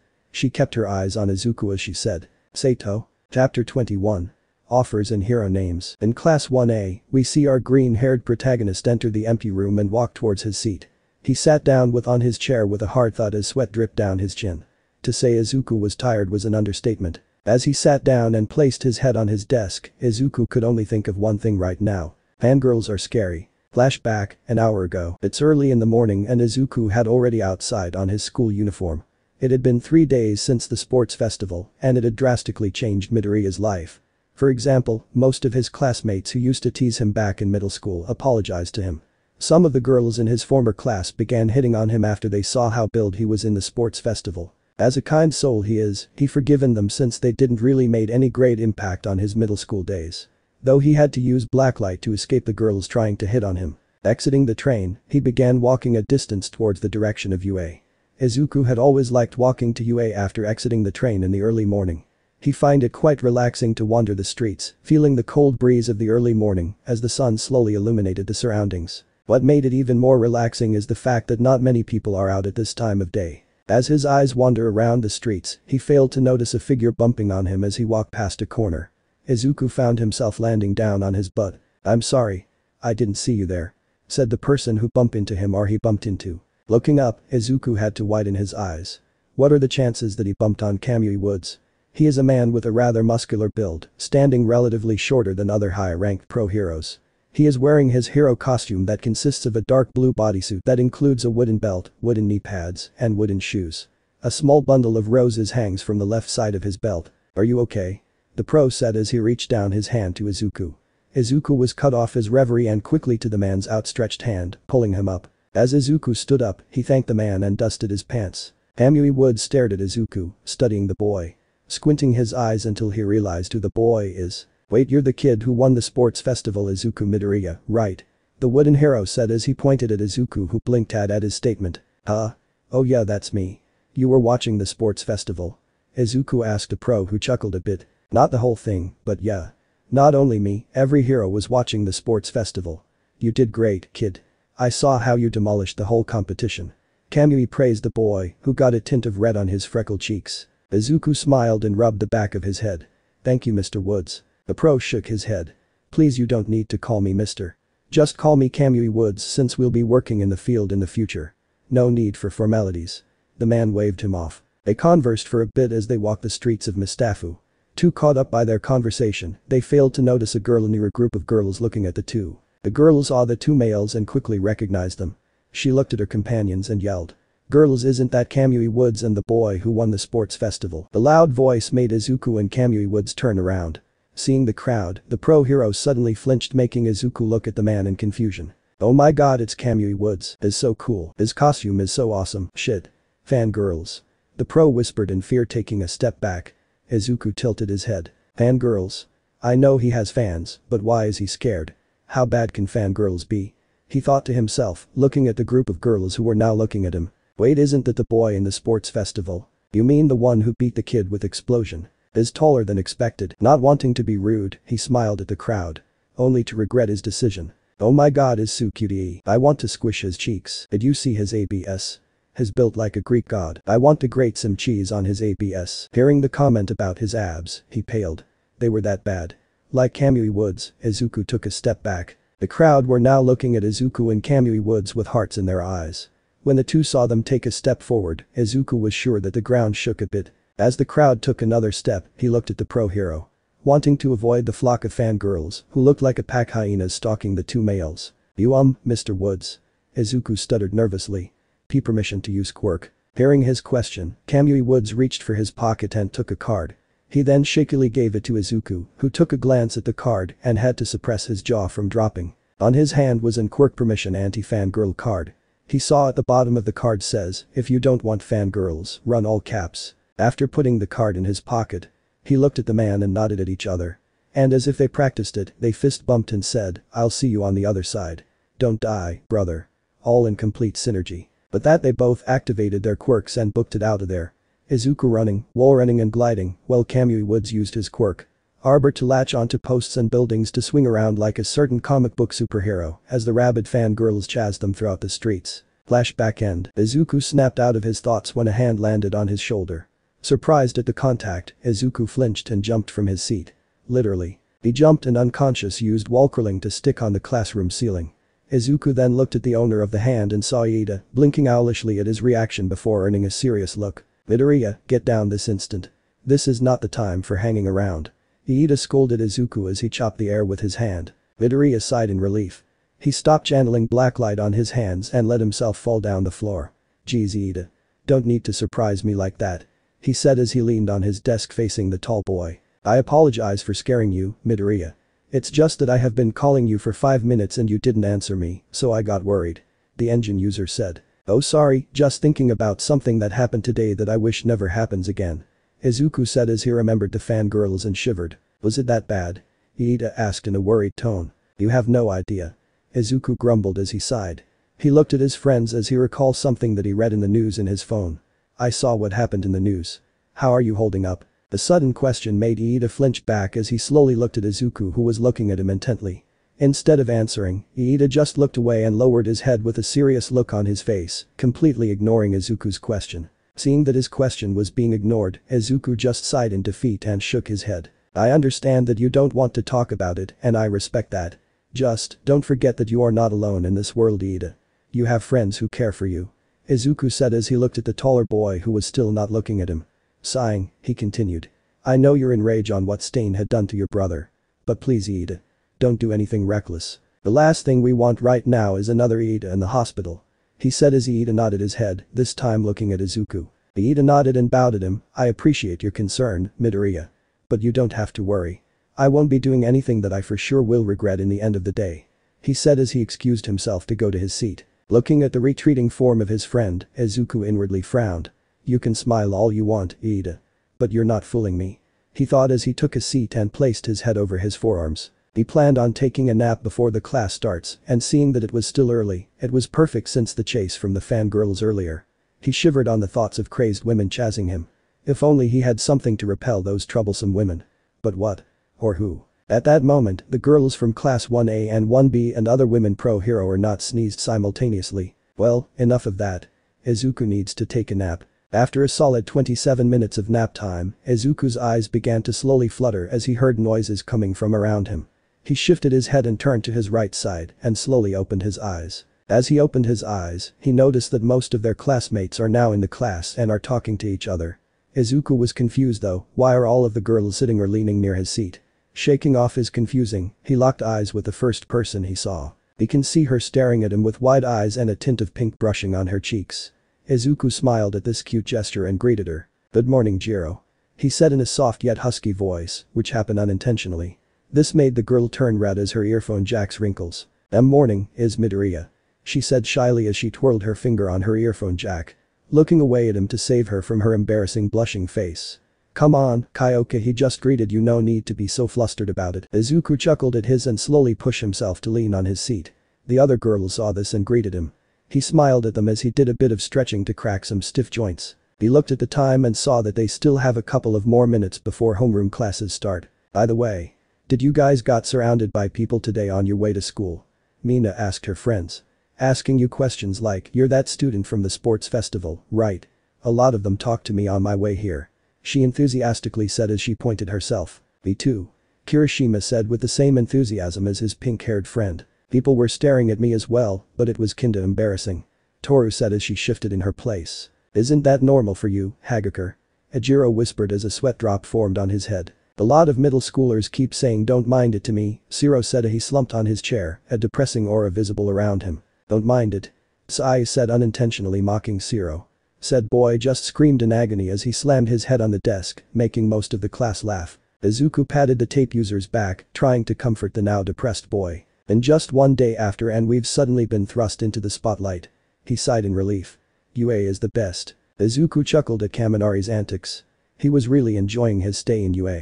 She kept her eyes on Izuku as she said. Saito. Chapter 21. Offers and hero names. In class 1A, we see our green-haired protagonist enter the empty room and walk towards his seat. He sat down on his chair with a hard thud as sweat dripped down his chin. To say Izuku was tired was an understatement. As he sat down and placed his head on his desk, Izuku could only think of one thing right now. Fangirls are scary. Flashback, an hour ago. It's early in the morning and Izuku had already outside on his school uniform. It had been 3 days since the sports festival and it had drastically changed Midoriya's life. For example, most of his classmates who used to tease him back in middle school apologized to him. Some of the girls in his former class began hitting on him after they saw how billed he was in the sports festival. As a kind soul he is, he forgiven them since they didn't really made any great impact on his middle school days. Though he had to use blacklight to escape the girls trying to hit on him. Exiting the train, he began walking a distance towards the direction of UA. Izuku had always liked walking to UA after exiting the train in the early morning. He finds it quite relaxing to wander the streets, feeling the cold breeze of the early morning as the sun slowly illuminated the surroundings. What made it even more relaxing is the fact that not many people are out at this time of day. As his eyes wander around the streets, he failed to notice a figure bumping on him as he walked past a corner. Izuku found himself landing down on his butt. "I'm sorry. I didn't see you there," said the person who bumped into him or he bumped into. Looking up, Izuku had to widen his eyes. What are the chances that he bumped on Kamui Woods? He is a man with a rather muscular build, standing relatively shorter than other high-ranked pro heroes. He is wearing his hero costume that consists of a dark blue bodysuit that includes a wooden belt, wooden knee pads, and wooden shoes. A small bundle of roses hangs from the left side of his belt. "Are you okay?" the pro said as he reached down his hand to Izuku. Izuku was cut off his reverie and quickly to the man's outstretched hand, pulling him up. As Izuku stood up, he thanked the man and dusted his pants. Kamui Woods stared at Izuku, studying the boy, squinting his eyes until he realized who the boy is. "Wait, you're the kid who won the sports festival Izuku Midoriya, right?" the wooden hero said as he pointed at Izuku, who blinked at his statement. "Huh? Oh yeah, that's me. You were watching the sports festival?" Izuku asked a pro, who chuckled a bit. "Not the whole thing, but yeah. Not only me, every hero was watching the sports festival. You did great, kid. I saw how you demolished the whole competition." Kamui praised the boy, who got a tint of red on his freckled cheeks. Izuku smiled and rubbed the back of his head. "Thank you, Mr. Woods." The pro shook his head. "Please, you don't need to call me Mr. Just call me Kamui Woods, since we'll be working in the field in the future. No need for formalities." The man waved him off. They conversed for a bit as they walked the streets of Mistafu. Too caught up by their conversation, they failed to notice a girl near a group of girls looking at the two. The girl saw the two males and quickly recognized them. She looked at her companions and yelled, "Girls, isn't that Kamui Woods and the boy who won the sports festival?" The loud voice made Izuku and Kamui Woods turn around. Seeing the crowd, the pro hero suddenly flinched, making Izuku look at the man in confusion. "Oh my god, it's Kamui Woods. Is so cool. His costume is so awesome. Shit. Fangirls." The pro whispered in fear, taking a step back. Izuku tilted his head. "Fangirls? I know he has fans, but why is he scared? How bad can fangirls be?" he thought to himself, looking at the group of girls who were now looking at him. "Wait, isn't that the boy in the sports festival? You mean the one who beat the kid with explosion? Is taller than expected." Not wanting to be rude, he smiled at the crowd, only to regret his decision. "Oh my god, is so cute. I want to squish his cheeks. Did you see his abs? He's built like a Greek god. I want to grate some cheese on his abs." Hearing the comment about his abs, he paled. They were that bad. Like Kamui Woods, Izuku took a step back. The crowd were now looking at Izuku and Kamui Woods with hearts in their eyes. When the two saw them take a step forward, Izuku was sure that the ground shook a bit. As the crowd took another step, he looked at the pro hero, wanting to avoid the flock of fangirls who looked like a pack hyenas stalking the two males. "You Mr. Woods?" Izuku stuttered nervously. "P permission to use quirk." Hearing his question, Kamui Woods reached for his pocket and took a card. He then shakily gave it to Izuku, who took a glance at the card and had to suppress his jaw from dropping. On his hand was an quirk permission anti-fangirl card. He saw at the bottom of the card says, "If you don't want fangirls, run," all caps. After putting the card in his pocket, he looked at the man and nodded at each other. And as if they practiced it, they fist bumped and said, "I'll see you on the other side. Don't die, brother." All in complete synergy. But that they both activated their quirks and booked it out of there. Izuku running, wall running and gliding, while Kamui Woods used his quirk Arbor to latch onto posts and buildings to swing around like a certain comic book superhero as the rabid fangirls chased them throughout the streets. Flashback end. Izuku snapped out of his thoughts when a hand landed on his shoulder. Surprised at the contact, Izuku flinched and jumped from his seat. Literally. He jumped and unconscious used wall curling to stick on the classroom ceiling. Izuku then looked at the owner of the hand and saw Iida, blinking owlishly at his reaction before earning a serious look. "Midoriya, get down this instant. This is not the time for hanging around." Iida scolded Izuku as he chopped the air with his hand. Midoriya sighed in relief. He stopped channeling blacklight on his hands and let himself fall down the floor. "Geez, Iida. Don't need to surprise me like that," he said as he leaned on his desk facing the tall boy. "I apologize for scaring you, Midoriya. It's just that I have been calling you for 5 minutes and you didn't answer me, so I got worried," the engine user said. "Oh sorry, just thinking about something that happened today that I wish never happens again," Izuku said as he remembered the fangirls and shivered. "Was it that bad?" Iida asked in a worried tone. "You have no idea," Izuku grumbled as he sighed. He looked at his friends as he recalled something that he read in the news in his phone. "I saw what happened in the news. How are you holding up?" The sudden question made Iida flinch back as he slowly looked at Izuku, who was looking at him intently. Instead of answering, Iida just looked away and lowered his head with a serious look on his face, completely ignoring Izuku's question. Seeing that his question was being ignored, Izuku just sighed in defeat and shook his head. I understand that you don't want to talk about it, and I respect that. Just, don't forget that you are not alone in this world, Iida. You have friends who care for you. Izuku said as he looked at the taller boy who was still not looking at him. Sighing, he continued. I know you're enraged on what Stain had done to your brother. But please, Iida. Don't do anything reckless. The last thing we want right now is another Iida in the hospital. He said as Iida nodded his head, this time looking at Izuku. Iida nodded and bowed at him. I appreciate your concern, Midoriya. But you don't have to worry. I won't be doing anything that I for sure will regret in the end of the day. He said as he excused himself to go to his seat. Looking at the retreating form of his friend, Izuku inwardly frowned. You can smile all you want, Iida. But you're not fooling me. He thought as he took a seat and placed his head over his forearms. He planned on taking a nap before the class starts, and seeing that it was still early, it was perfect since the chase from the fangirls earlier. He shivered on the thoughts of crazed women chasing him. If only he had something to repel those troublesome women. But what? Or who? At that moment, the girls from class 1A and 1B and other women pro-hero or not sneezed simultaneously. Well, enough of that. Izuku needs to take a nap. After a solid 27 minutes of nap time, Izuku's eyes began to slowly flutter as he heard noises coming from around him. He shifted his head and turned to his right side and slowly opened his eyes. As he opened his eyes, he noticed that most of their classmates are now in the class and are talking to each other. Izuku was confused though. Why are all of the girls sitting or leaning near his seat? Shaking off his confusing, he locked eyes with the first person he saw. He can see her staring at him with wide eyes and a tint of pink brushing on her cheeks. Izuku smiled at this cute gesture and greeted her. Good morning, Jiro. He said in a soft yet husky voice, which happened unintentionally. This made the girl turn red as her earphone jack's wrinkles. Morning, is Midoriya. She said shyly as she twirled her finger on her earphone jack. Looking away at him to save her from her embarrassing blushing face. Come on, Kyoka, he just greeted you, no need to be so flustered about it. Izuku chuckled at his and slowly pushed himself to lean on his seat. The other girls saw this and greeted him. He smiled at them as he did a bit of stretching to crack some stiff joints. He looked at the time and saw that they still have a couple of more minutes before homeroom classes start. By the way, did you guys got surrounded by people today on your way to school? Mina asked her friends. Asking you questions like, you're that student from the sports festival, right? A lot of them talked to me on my way here. She enthusiastically said as she pointed herself. Me too. Kirishima said with the same enthusiasm as his pink-haired friend. People were staring at me as well, but it was kinda embarrassing. Toru said as she shifted in her place. Isn't that normal for you, Hagakure? Ajiro whispered as a sweat drop formed on his head. A lot of middle schoolers keep saying don't mind it to me, Sero said as he slumped on his chair, a depressing aura visible around him. Don't mind it. Sai said unintentionally mocking Sero. Said boy just screamed in agony as he slammed his head on the desk, making most of the class laugh. Izuku patted the tape user's back, trying to comfort the now depressed boy. And just one day after and we've suddenly been thrust into the spotlight. He sighed in relief. Ua is the best. Izuku chuckled at Kaminari's antics. He was really enjoying his stay in Ua.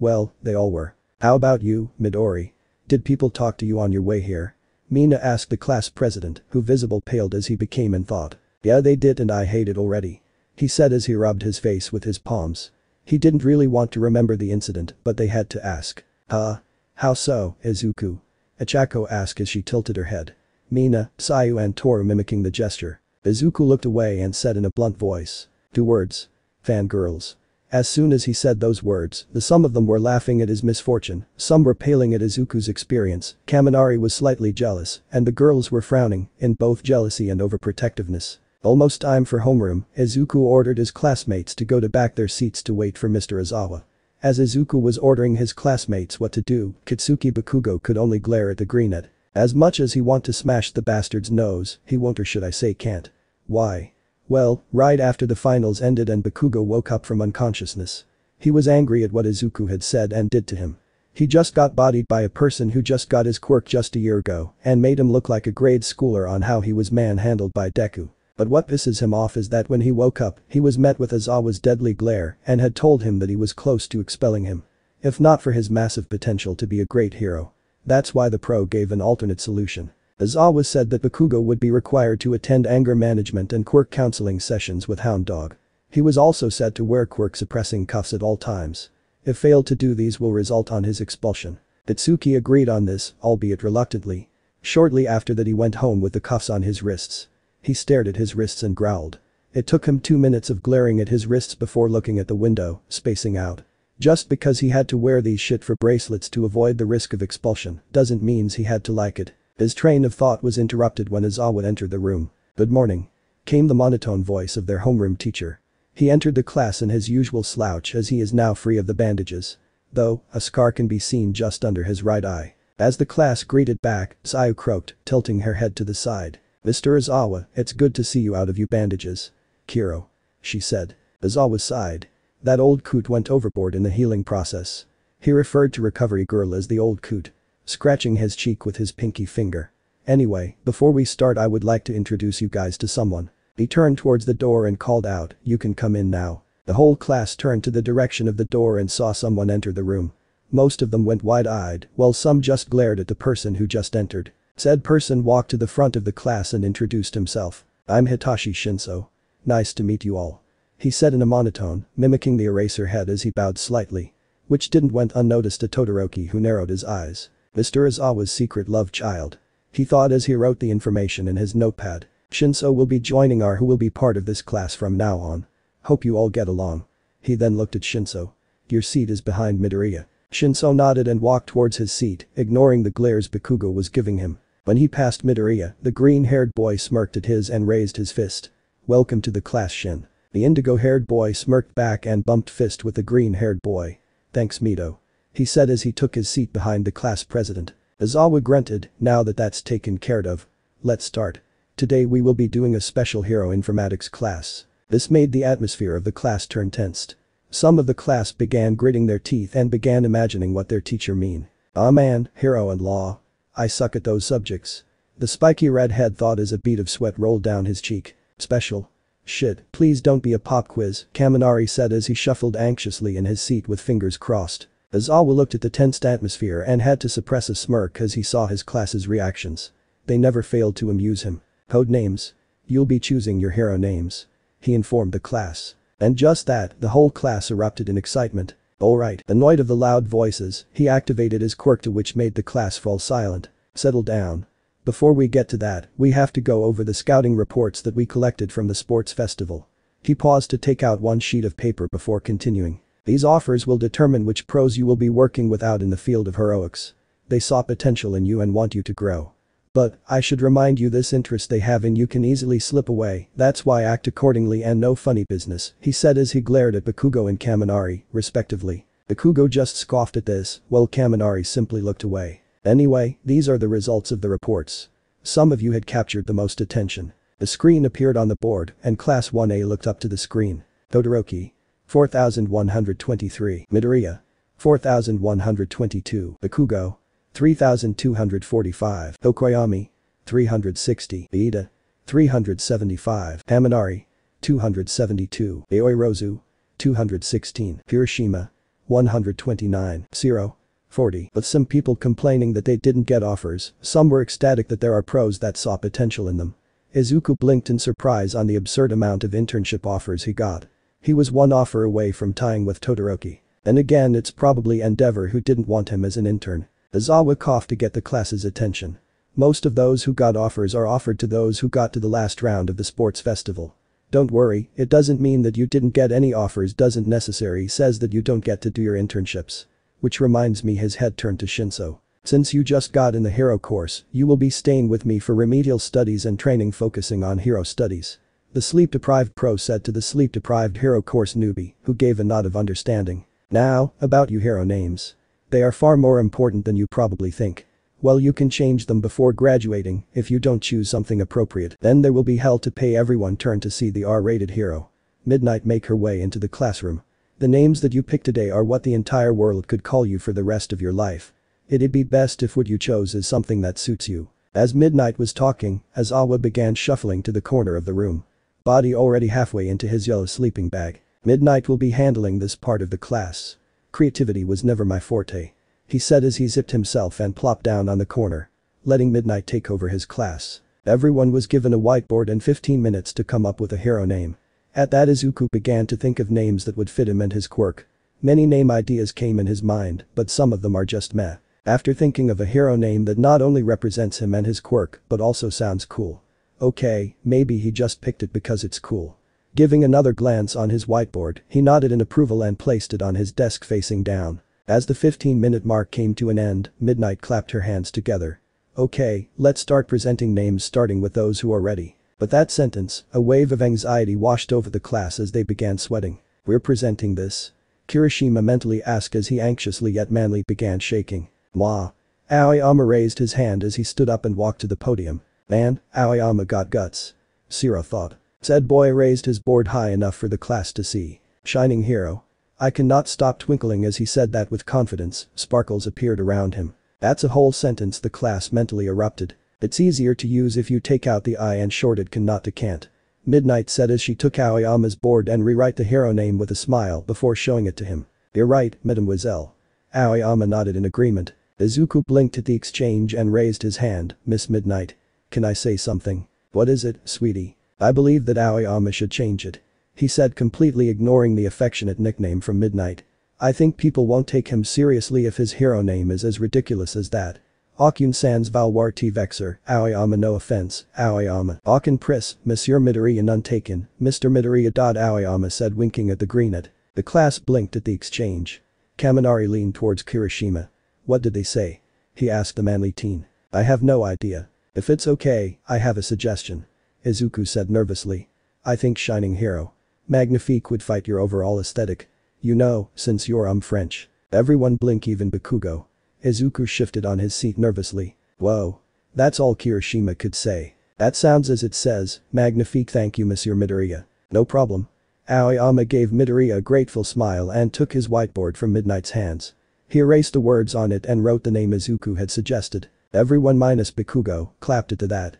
Well, they all were. How about you, Midori? Did people talk to you on your way here? Mina asked the class president, who visibly paled as he became in thought. Yeah, they did, and I hate it already. He said as he rubbed his face with his palms. He didn't really want to remember the incident, but they had to ask. Huh? How so, Izuku? Ochako asked as she tilted her head. Mina, Tsuyu and Toru mimicking the gesture. Izuku looked away and said in a blunt voice. 2 words. Fangirls. As soon as he said those words, some of them were laughing at his misfortune, some were paling at Izuku's experience, Kaminari was slightly jealous, and the girls were frowning, in both jealousy and overprotectiveness. Almost time for homeroom, Izuku ordered his classmates to go to back their seats to wait for Mr. Aizawa. As Izuku was ordering his classmates what to do, Katsuki Bakugo could only glare at the greenette. As much as he want to smash the bastard's nose, he won't, or should I say can't. Why? Well, right after the finals ended and Bakugo woke up from unconsciousness. He was angry at what Izuku had said and did to him. He just got bodied by a person who just got his quirk just a year ago and made him look like a grade schooler on how he was manhandled by Deku. But what pisses him off is that when he woke up, he was met with Aizawa's deadly glare and had told him that he was close to expelling him. If not for his massive potential to be a great hero. That's why the pro gave an alternate solution. Aizawa said that Bakugo would be required to attend anger management and quirk counseling sessions with Hound Dog. He was also said to wear quirk-suppressing cuffs at all times. If failed to do these will result on his expulsion. Katsuki agreed on this, albeit reluctantly. Shortly after that he went home with the cuffs on his wrists. He stared at his wrists and growled. It took him 2 minutes of glaring at his wrists before looking at the window, spacing out. Just because he had to wear these shit for bracelets to avoid the risk of expulsion doesn't mean he had to like it. His train of thought was interrupted when Aizawa entered the room. "Good morning," came the monotone voice of their homeroom teacher. He entered the class in his usual slouch as he is now free of the bandages. Though, a scar can be seen just under his right eye. As the class greeted back, Tsuyu croaked, tilting her head to the side. "Mr. Aizawa, it's good to see you out of your bandages. Kiro," she said. Aizawa sighed. That old coot went overboard in the healing process. He referred to recovery girl as the old coot, scratching his cheek with his pinky finger. "Anyway, before we start I would like to introduce you guys to someone." He turned towards the door and called out, "You can come in now." The whole class turned to the direction of the door and saw someone enter the room. Most of them went wide-eyed, while some just glared at the person who just entered. Said person walked to the front of the class and introduced himself. "I'm Hitoshi Shinso. Nice to meet you all," he said in a monotone, mimicking the eraser head as he bowed slightly. Which didn't went unnoticed to Todoroki, who narrowed his eyes. Mr. Aizawa's secret love child, he thought as he wrote the information in his notepad. "Shinso will be joining who will be part of this class from now on. Hope you all get along." He then looked at Shinso. "Your seat is behind Midoriya." Shinso nodded and walked towards his seat, ignoring the glares Bakugo was giving him. When he passed Midoriya, the green-haired boy smirked at his and raised his fist. "Welcome to the class, Shin." The indigo-haired boy smirked back and bumped fist with the green-haired boy. "Thanks, Mido," he said as he took his seat behind the class president. Aizawa grunted, "Now that's taken care of. Let's start. Today we will be doing a special hero informatics class." This made the atmosphere of the class turn tense. Some of the class began gritting their teeth and began imagining what their teacher mean. "Ah man, hero and law. I suck at those subjects." The spiky redhead thought as a bead of sweat rolled down his cheek. "Special. Shit, please don't be a pop quiz," Kaminari said as he shuffled anxiously in his seat with fingers crossed. Aizawa looked at the tensed atmosphere and had to suppress a smirk as he saw his class's reactions. They never failed to amuse him. "Code names. You'll be choosing your hero names," he informed the class. And just that, the whole class erupted in excitement. "Alright," annoyed of the loud voices, he activated his quirk to which made the class fall silent. "Settle down. Before we get to that, we have to go over the scouting reports that we collected from the sports festival." He paused to take out one sheet of paper before continuing. "These offers will determine which pros you will be working with out in the field of heroics. They saw potential in you and want you to grow. But, I should remind you this interest they have in you can easily slip away, that's why act accordingly and no funny business," he said as he glared at Bakugo and Kaminari, respectively. Bakugo just scoffed at this, while Kaminari simply looked away. "Anyway, these are the results of the reports. Some of you had captured the most attention." The screen appeared on the board, and Class 1A looked up to the screen. Todoroki. 4,123. Midoriya. 4,122. Bakugo. 3,245. Tokoyami. 360. Iida. 375. Kaminari. 272. Aoyorozu. 216. Kirishima. 129. Sero. 40. With some people complaining that they didn't get offers, some were ecstatic that there are pros that saw potential in them. Izuku blinked in surprise on the absurd amount of internship offers he got. He was one offer away from tying with Todoroki. And again it's probably Endeavor who didn't want him as an intern. Aizawa coughed to get the class's attention. "Most of those who got offers are offered to those who got to the last round of the sports festival. Don't worry, it doesn't mean that you didn't get any offers doesn't necessarily says that you don't get to do your internships. Which reminds me," his head turned to Shinso. "Since you just got in the hero course, you will be staying with me for remedial studies and training focusing on hero studies." The sleep-deprived pro said to the sleep-deprived hero course newbie, who gave a nod of understanding. "Now, about you hero names. They are far more important than you probably think. Well, you can change them before graduating, if you don't choose something appropriate, then there will be hell to pay." Everyone turned to see the R-rated hero. Midnight make her way into the classroom. "The names that you pick today are what the entire world could call you for the rest of your life. It'd be best if what you chose is something that suits you." As Midnight was talking, Aizawa began shuffling to the corner of the room. Body already halfway into his yellow sleeping bag. "Midnight will be handling this part of the class. Creativity was never my forte," he said as he zipped himself and plopped down on the corner, letting Midnight take over his class. Everyone was given a whiteboard and 15 minutes to come up with a hero name. At that Izuku began to think of names that would fit him and his quirk. Many name ideas came in his mind, but some of them are just meh. After thinking of a hero name that not only represents him and his quirk, but also sounds cool. Okay, maybe he just picked it because it's cool. Giving another glance on his whiteboard, he nodded in approval and placed it on his desk facing down. As the 15-minute mark came to an end, Midnight clapped her hands together. Okay, let's start presenting names starting with those who are ready. But that sentence, a wave of anxiety washed over the class as they began sweating. We're presenting this? Kirishima mentally asked as he anxiously yet manly began shaking. Mwah. Aoyama raised his hand as he stood up and walked to the podium. Man, Aoyama got guts. Sero thought. Said boy raised his board high enough for the class to see. Shining hero. I cannot stop twinkling as he said that with confidence, sparkles appeared around him. That's a whole sentence the class mentally erupted. It's easier to use if you take out the I and short it cannot to can't. Midnight said as she took Aoyama's board and rewrote the hero name with a smile before showing it to him. You're right, mademoiselle. Aoyama nodded in agreement. Izuku blinked at the exchange and raised his hand. Miss Midnight. Can I say something? What is it, sweetie? I believe that Aoyama should change it. He said, completely ignoring the affectionate nickname from Midnight. I think people won't take him seriously if his hero name is as ridiculous as that. Aucun sans valoir t vexer, Aoyama no offense, Aoyama. Aucun pris, Monsieur Midoriya none taken, Mr. Midoriya. Aoyama said winking at the greenette. The class blinked at the exchange. Kaminari leaned towards Kirishima. What did they say? He asked the manly teen. I have no idea. If it's okay, I have a suggestion. Izuku said nervously. I think shining hero. Magnifique would fight your overall aesthetic. You know, since you're French. Everyone blink, even Bakugo. Izuku shifted on his seat nervously. Whoa. That's all Kirishima could say. That sounds as it says, magnifique. Thank you, Monsieur Midoriya. No problem. Aoyama gave Midoriya a grateful smile and took his whiteboard from Midnight's hands. He erased the words on it and wrote the name Izuku had suggested. Everyone minus Bakugo clapped it to that.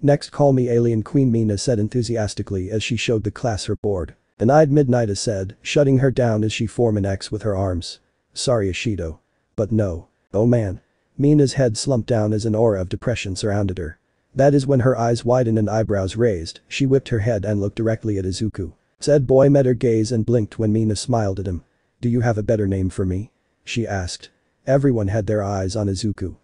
Next call me Alien Queen, Mina said enthusiastically as she showed the class her board. And eyed Midnight said, shutting her down as she formed an X with her arms. Sorry Ashido. But no. Oh man. Mina's head slumped down as an aura of depression surrounded her. That is when her eyes widened and eyebrows raised, she whipped her head and looked directly at Izuku. Said boy met her gaze and blinked when Mina smiled at him. Do you have a better name for me? She asked. Everyone had their eyes on Izuku.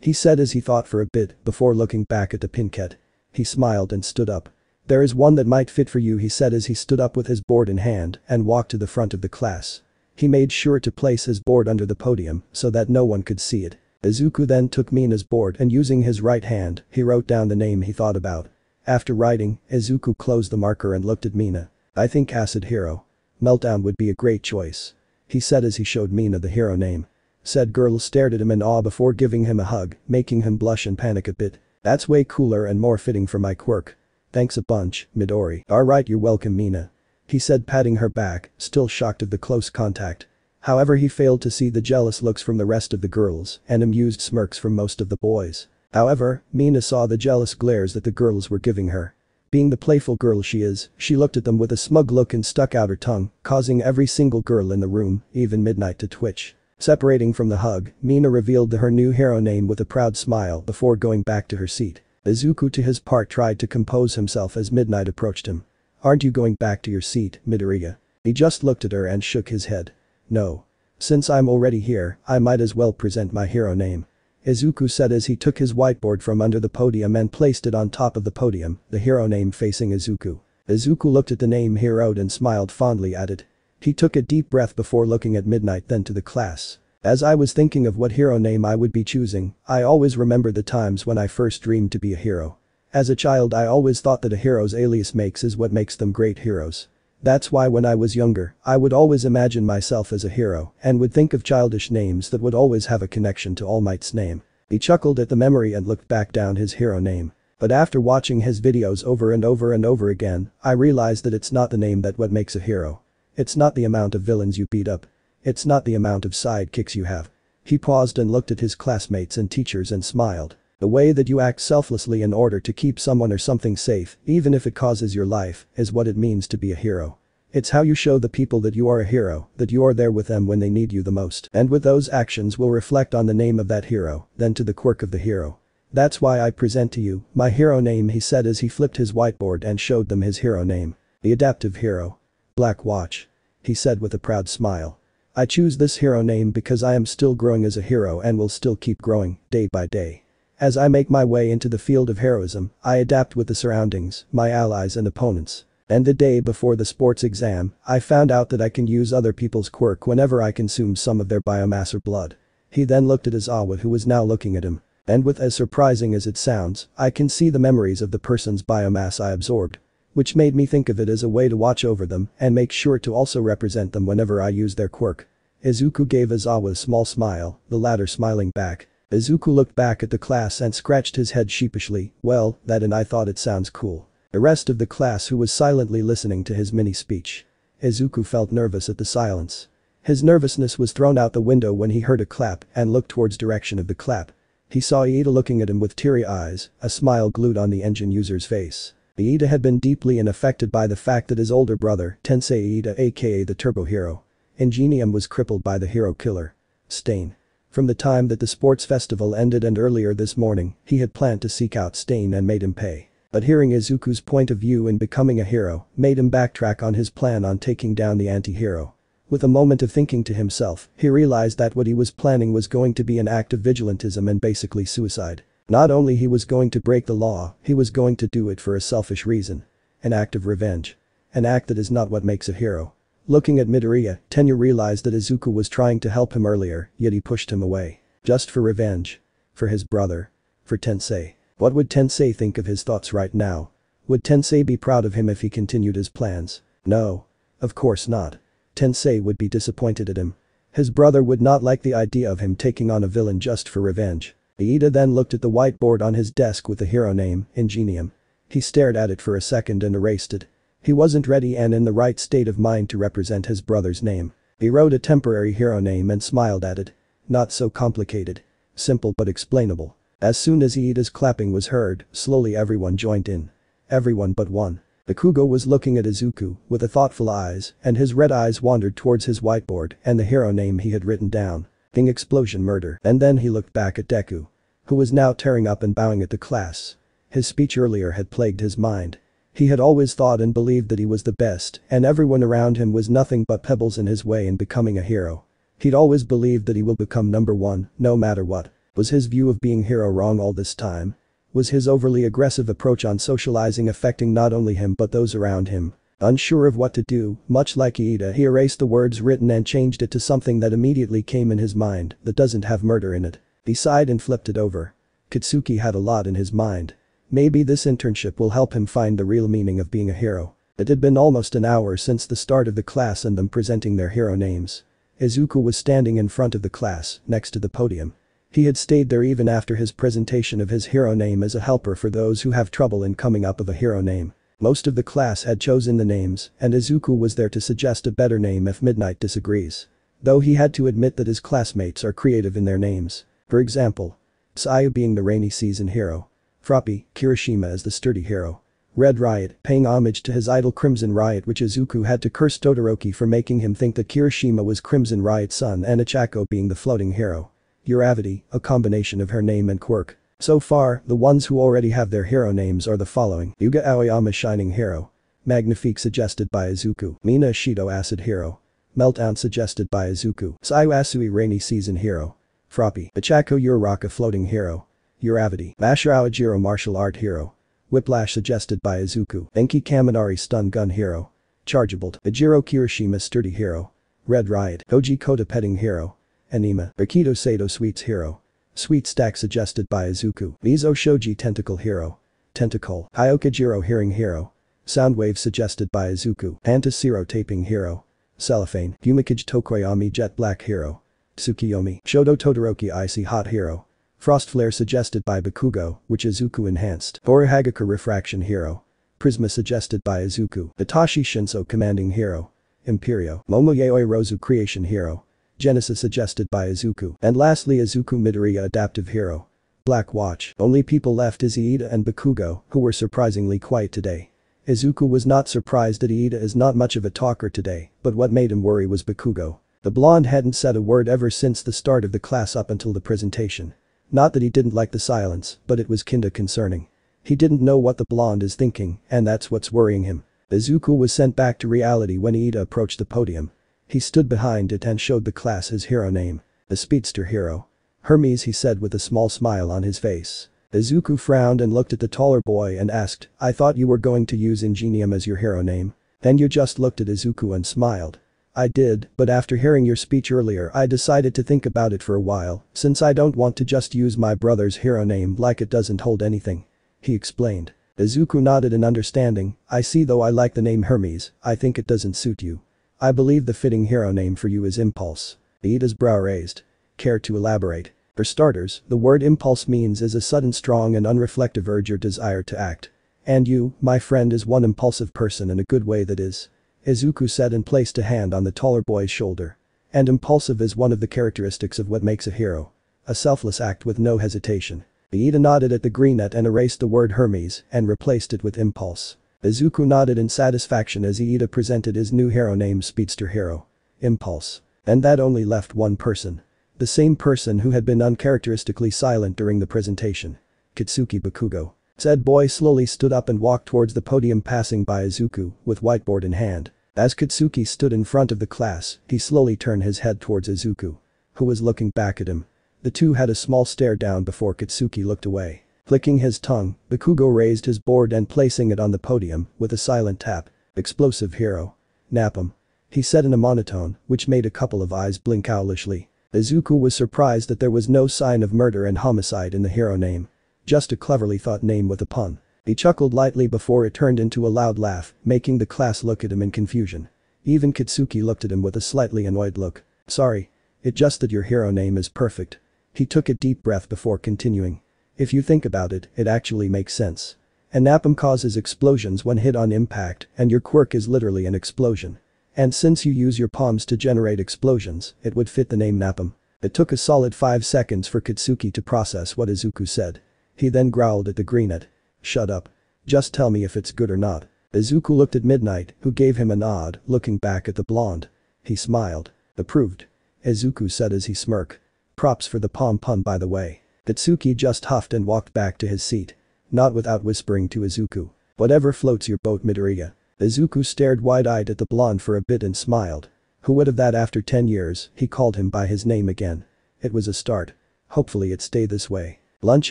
He said as he thought for a bit before looking back at the pinkette. He smiled and stood up. There is one that might fit for you, he said as he stood up with his board in hand and walked to the front of the class. He made sure to place his board under the podium so that no one could see it. Izuku then took Mina's board and using his right hand, he wrote down the name he thought about. After writing, Izuku closed the marker and looked at Mina. I think Acid Hero. Meltdown would be a great choice. He said as he showed Mina the hero name. Said girl stared at him in awe before giving him a hug, making him blush and panic a bit. That's way cooler and more fitting for my quirk. Thanks a bunch, Midori. Alright, you're welcome, Mina. He said patting her back, still shocked of the close contact. However, he failed to see the jealous looks from the rest of the girls and amused smirks from most of the boys. However, Mina saw the jealous glares that the girls were giving her. Being the playful girl she is, she looked at them with a smug look and stuck out her tongue, causing every single girl in the room, even Midnight, to twitch. Separating from the hug, Mina revealed her new hero name with a proud smile before going back to her seat. Izuku to his part tried to compose himself as Midnight approached him. Aren't you going back to your seat, Midoriya? He just looked at her and shook his head. No. Since I'm already here, I might as well present my hero name. Izuku said as he took his whiteboard from under the podium and placed it on top of the podium, the hero name facing Izuku. Izuku looked at the name he wrote and smiled fondly at it. He took a deep breath before looking at Midnight, then to the class. As I was thinking of what hero name I would be choosing, I always remember the times when I first dreamed to be a hero. As a child I always thought that a hero's alias is what makes them great heroes. That's why when I was younger, I would always imagine myself as a hero and would think of childish names that would always have a connection to All Might's name. He chuckled at the memory and looked back down his hero name. But after watching his videos over and over and over again, I realized that it's not the name that what makes a hero. It's not the amount of villains you beat up. It's not the amount of sidekicks you have. He paused and looked at his classmates and teachers and smiled. The way that you act selflessly in order to keep someone or something safe, even if it causes your life, is what it means to be a hero. It's how you show the people that you are a hero, that you are there with them when they need you the most, and with those actions will reflect on the name of that hero, then to the quirk of the hero. That's why I present to you my hero name, he said as he flipped his whiteboard and showed them his hero name. The adaptive hero. Black Watch. He said with a proud smile. I choose this hero name because I am still growing as a hero and will still keep growing, day by day. As I make my way into the field of heroism, I adapt with the surroundings, my allies and opponents. And the day before the sports exam, I found out that I can use other people's quirk whenever I consume some of their biomass or blood. He then looked at Aizawa, who was now looking at him. And with as surprising as it sounds, I can see the memories of the person's biomass I absorbed. Which made me think of it as a way to watch over them and make sure to also represent them whenever I use their quirk. Izuku gave Aizawa a small smile, the latter smiling back. Izuku looked back at the class and scratched his head sheepishly. Well, that and I thought it sounds cool. The rest of the class, who was silently listening to his mini speech. Izuku felt nervous at the silence. His nervousness was thrown out the window when he heard a clap and looked towards direction of the clap. He saw Iida looking at him with teary eyes, a smile glued on the engine user's face. Iida had been deeply affected by the fact that his older brother, Tensei Iida aka the Turbo Hero Ingenium, was crippled by the hero killer Stain. From the time that the sports festival ended and earlier this morning, he had planned to seek out Stain and made him pay. But hearing Izuku's point of view in becoming a hero made him backtrack on his plan on taking down the anti-hero. With a moment of thinking to himself, he realized that what he was planning was going to be an act of vigilantism and basically suicide. Not only he was going to break the law, he was going to do it for a selfish reason. An act of revenge. An act that is not what makes a hero. Looking at Midoriya, Tenya realized that Izuku was trying to help him earlier, yet he pushed him away. Just for revenge. For his brother. For Tensei. What would Tensei think of his thoughts right now? Would Tensei be proud of him if he continued his plans? No. Of course not. Tensei would be disappointed at him. His brother would not like the idea of him taking on a villain just for revenge. Iida then looked at the whiteboard on his desk with the hero name, Ingenium. He stared at it for a second and erased it. He wasn't ready and in the right state of mind to represent his brother's name. He wrote a temporary hero name and smiled at it. Not so complicated. Simple but explainable. As soon as Iida's clapping was heard, slowly everyone joined in. Everyone but one. Bakugo was looking at Izuku with a thoughtful eyes, and his red eyes wandered towards his whiteboard and the hero name he had written down. Thing explosion murder. And then he looked back at Deku, who was now tearing up and bowing at the class. His speech earlier had plagued his mind. He had always thought and believed that he was the best and everyone around him was nothing but pebbles in his way in becoming a hero. He'd always believed that he will become number one, no matter what. Was his view of being hero wrong all this time? Was his overly aggressive approach on socializing affecting not only him but those around him? Unsure of what to do, much like Iida, he erased the words written and changed it to something that immediately came in his mind that doesn't have murder in it. He sighed and flipped it over. Katsuki had a lot in his mind. Maybe this internship will help him find the real meaning of being a hero. It had been almost an hour since the start of the class and them presenting their hero names. Izuku was standing in front of the class, next to the podium. He had stayed there even after his presentation of his hero name as a helper for those who have trouble in coming up with a hero name. Most of the class had chosen the names, and Izuku was there to suggest a better name if Midnight disagrees. Though he had to admit that his classmates are creative in their names. For example, Tsuyu being the rainy season hero. Froppy, Kirishima as the sturdy hero. Red Riot, paying homage to his idol Crimson Riot, which Izuku had to curse Todoroki for making him think that Kirishima was Crimson Riot's son, and Ochako being the floating hero. Uravity, a combination of her name and quirk. So far, the ones who already have their hero names are the following. Yuga Aoyama Shining Hero. Magnifique suggested by Izuku. Mina Ashido Acid Hero. Meltdown suggested by Izuku. Tsuyu Asui Rainy Season Hero. Froppy. Ochako Uraraka Floating Hero. Uravity. Mashirao Jiro Martial Art Hero. Whiplash suggested by Izuku. Denki Kaminari Stun Gun Hero. Chargeable. Ajiro Kirishima Sturdy Hero. Red Riot. Koji Kota Petting Hero. Anima. Akito Sato Sweets Hero. Sweet Stack suggested by Izuku. Mizo Shoji Tentacle Hero. Tentacle. Hyoka Jiro Hearing Hero. Soundwave suggested by Izuku. Anta Sero Taping Hero. Cellophane. Fumikage Tokoyami Jet Black Hero. Tsukiyomi. Shoto Todoroki Icy Hot Hero. Frostflare suggested by Bakugo, which Izuku enhanced. Horihagaka Refraction Hero. Prisma suggested by Izuku. Itachi Shinso Commanding Hero. Imperio. Momo Yaoyorozu Creation Hero. Genesis suggested by Izuku. And lastly, Izuku Midoriya Adaptive Hero. Black Watch. Only people left is Iida and Bakugo, who were surprisingly quiet today. Izuku was not surprised that Iida is not much of a talker today, but what made him worry was Bakugo. The blonde hadn't said a word ever since the start of the class up until the presentation. Not that he didn't like the silence, but it was kinda concerning. He didn't know what the blonde is thinking, and that's what's worrying him. Izuku was sent back to reality when Iida approached the podium. He stood behind it and showed the class his hero name. The speedster hero. Hermes, he said with a small smile on his face. Izuku frowned and looked at the taller boy and asked, "I thought you were going to use Ingenium as your hero name." Then you just looked at Izuku and smiled. "I did, but after hearing your speech earlier I decided to think about it for a while, since I don't want to just use my brother's hero name like it doesn't hold anything," he explained. Izuku nodded in understanding. "I see, though I like the name Hermes, I think it doesn't suit you. I believe the fitting hero name for you is Impulse." Iida's brow raised. "Care to elaborate?" "For starters, the word impulse means is a sudden strong and unreflective urge or desire to act. And you, my friend, is one impulsive person in a good way that is," Izuku said and placed a hand on the taller boy's shoulder. "And impulsive is one of the characteristics of what makes a hero. A selfless act with no hesitation." Iida nodded at the greenette and erased the word Hermes and replaced it with Impulse. Izuku nodded in satisfaction as Iida presented his new hero name, Speedster Hero. Impulse. And that only left one person. The same person who had been uncharacteristically silent during the presentation. Katsuki Bakugo. Said boy slowly stood up and walked towards the podium, passing by Izuku with whiteboard in hand. As Katsuki stood in front of the class, he slowly turned his head towards Izuku, who was looking back at him. The two had a small stare down before Katsuki looked away. Flicking his tongue, Bakugo raised his board and placing it on the podium with a silent tap. "Explosive hero. Napalm," he said in a monotone, which made a couple of eyes blink owlishly. Izuku was surprised that there was no sign of murder and homicide in the hero name. Just a cleverly thought name with a pun. He chuckled lightly before it turned into a loud laugh, making the class look at him in confusion. Even Katsuki looked at him with a slightly annoyed look. "Sorry. It's just that your hero name is perfect." He took a deep breath before continuing. "If you think about it, it actually makes sense. And napalm causes explosions when hit on impact, and your quirk is literally an explosion. And since you use your palms to generate explosions, it would fit the name napalm." It took a solid 5 seconds for Katsuki to process what Izuku said. He then growled at the greenette. "Shut up. Just tell me if it's good or not." Izuku looked at Midnight, who gave him a nod, looking back at the blonde. He smiled. "Approved," Izuku said as he smirked. "Props for the palm pun, by the way." Katsuki just huffed and walked back to his seat. Not without whispering to Izuku. "Whatever floats your boat, Midoriya." Izuku stared wide-eyed at the blonde for a bit and smiled. Who would have that after 10 years, he called him by his name again. It was a start. Hopefully it stayed this way. Lunch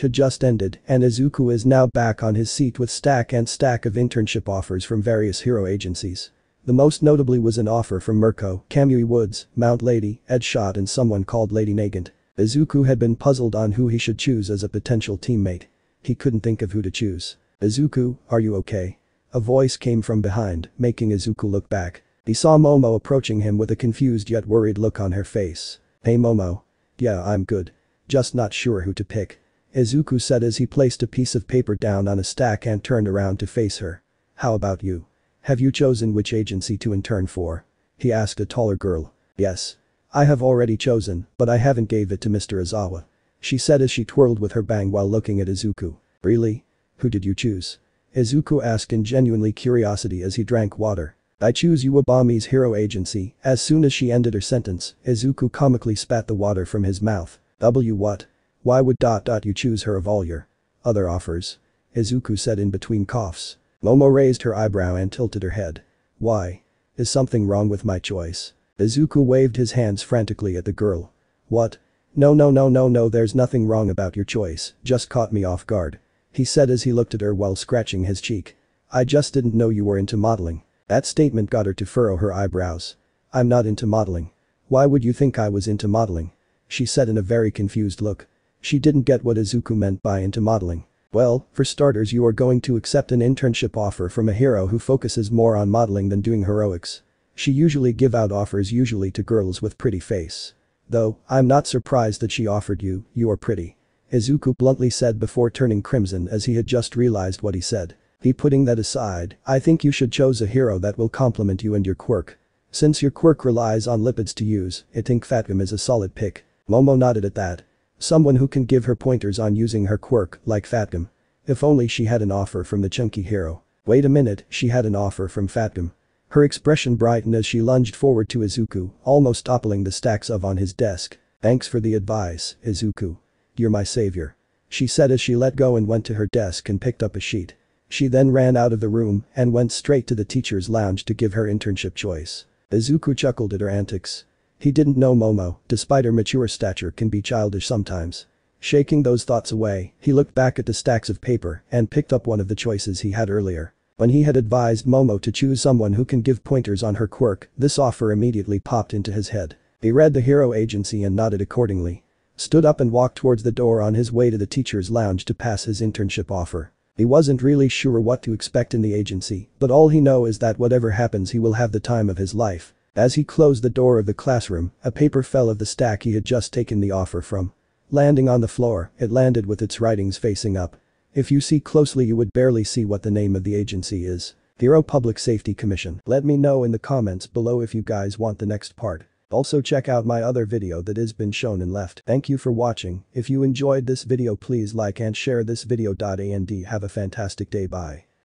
had just ended and Izuku is now back on his seat with stack and stack of internship offers from various hero agencies. The most notably was an offer from Mirko, Kamui Woods, Mount Lady, Ed Schott and someone called Lady Nagant. Izuku had been puzzled on who he should choose as a potential teammate. He couldn't think of who to choose. "Izuku, are you okay?" A voice came from behind, making Izuku look back. He saw Momo approaching him with a confused yet worried look on her face. "Hey Momo. Yeah, I'm good. Just not sure who to pick," Izuku said as he placed a piece of paper down on a stack and turned around to face her. "How about you? Have you chosen which agency to intern for?" he asked a taller girl. "Yes. I have already chosen, but I haven't gave it to Mr. Aizawa," she said as she twirled with her bang while looking at Izuku. "Really? Who did you choose?" Izuku asked in genuinely curiosity as he drank water. "I choose Uwabami's hero agency." As soon as she ended her sentence, Izuku comically spat the water from his mouth. What? Why would you choose her of all your other offers?" Izuku said in between coughs. Momo raised her eyebrow and tilted her head. "Why? Is something wrong with my choice?" Izuku waved his hands frantically at the girl. "What? No, there's nothing wrong about your choice, just caught me off guard," he said as he looked at her while scratching his cheek. "I just didn't know you were into modeling." That statement got her to furrow her eyebrows. "I'm not into modeling. Why would you think I was into modeling?" she said in a very confused look. She didn't get what Izuku meant by into modeling. "Well, for starters, you are going to accept an internship offer from a hero who focuses more on modeling than doing heroics. She usually give out offers to girls with pretty face. Though, I'm not surprised that she offered you, you're pretty," Izuku bluntly said before turning crimson as he had just realized what he said. "He putting that aside, I think you should choose a hero that will complement you and your quirk. Since your quirk relies on lipids to use, I think Fatgum is a solid pick." Momo nodded at that. Someone who can give her pointers on using her quirk, like Fatgum. If only she had an offer from the chunky hero. Wait a minute, she had an offer from Fatgum. Her expression brightened as she lunged forward to Izuku, almost toppling the stacks of on his desk. "Thanks for the advice, Izuku. You're my savior," she said as she let go and went to her desk and picked up a sheet. She then ran out of the room and went straight to the teacher's lounge to give her internship choice. Izuku chuckled at her antics. He didn't know Momo, despite her mature stature, can be childish sometimes. Shaking those thoughts away, he looked back at the stacks of paper and picked up one of the choices he had earlier. When he had advised Momo to choose someone who can give pointers on her quirk, this offer immediately popped into his head. He read the hero agency and nodded accordingly. Stood up and walked towards the door on his way to the teacher's lounge to pass his internship offer. He wasn't really sure what to expect in the agency, but all he knows is that whatever happens he will have the time of his life. As he closed the door of the classroom, a paper fell of the stack he had just taken the offer from. Landing on the floor, it landed with its writings facing up. If you see closely you would barely see what the name of the agency is. Bureau Public Safety Commission. Let me know in the comments below if you guys want the next part. Also check out my other video that has been shown and left. Thank you for watching. If you enjoyed this video please like and share this video. And have a fantastic day. Bye.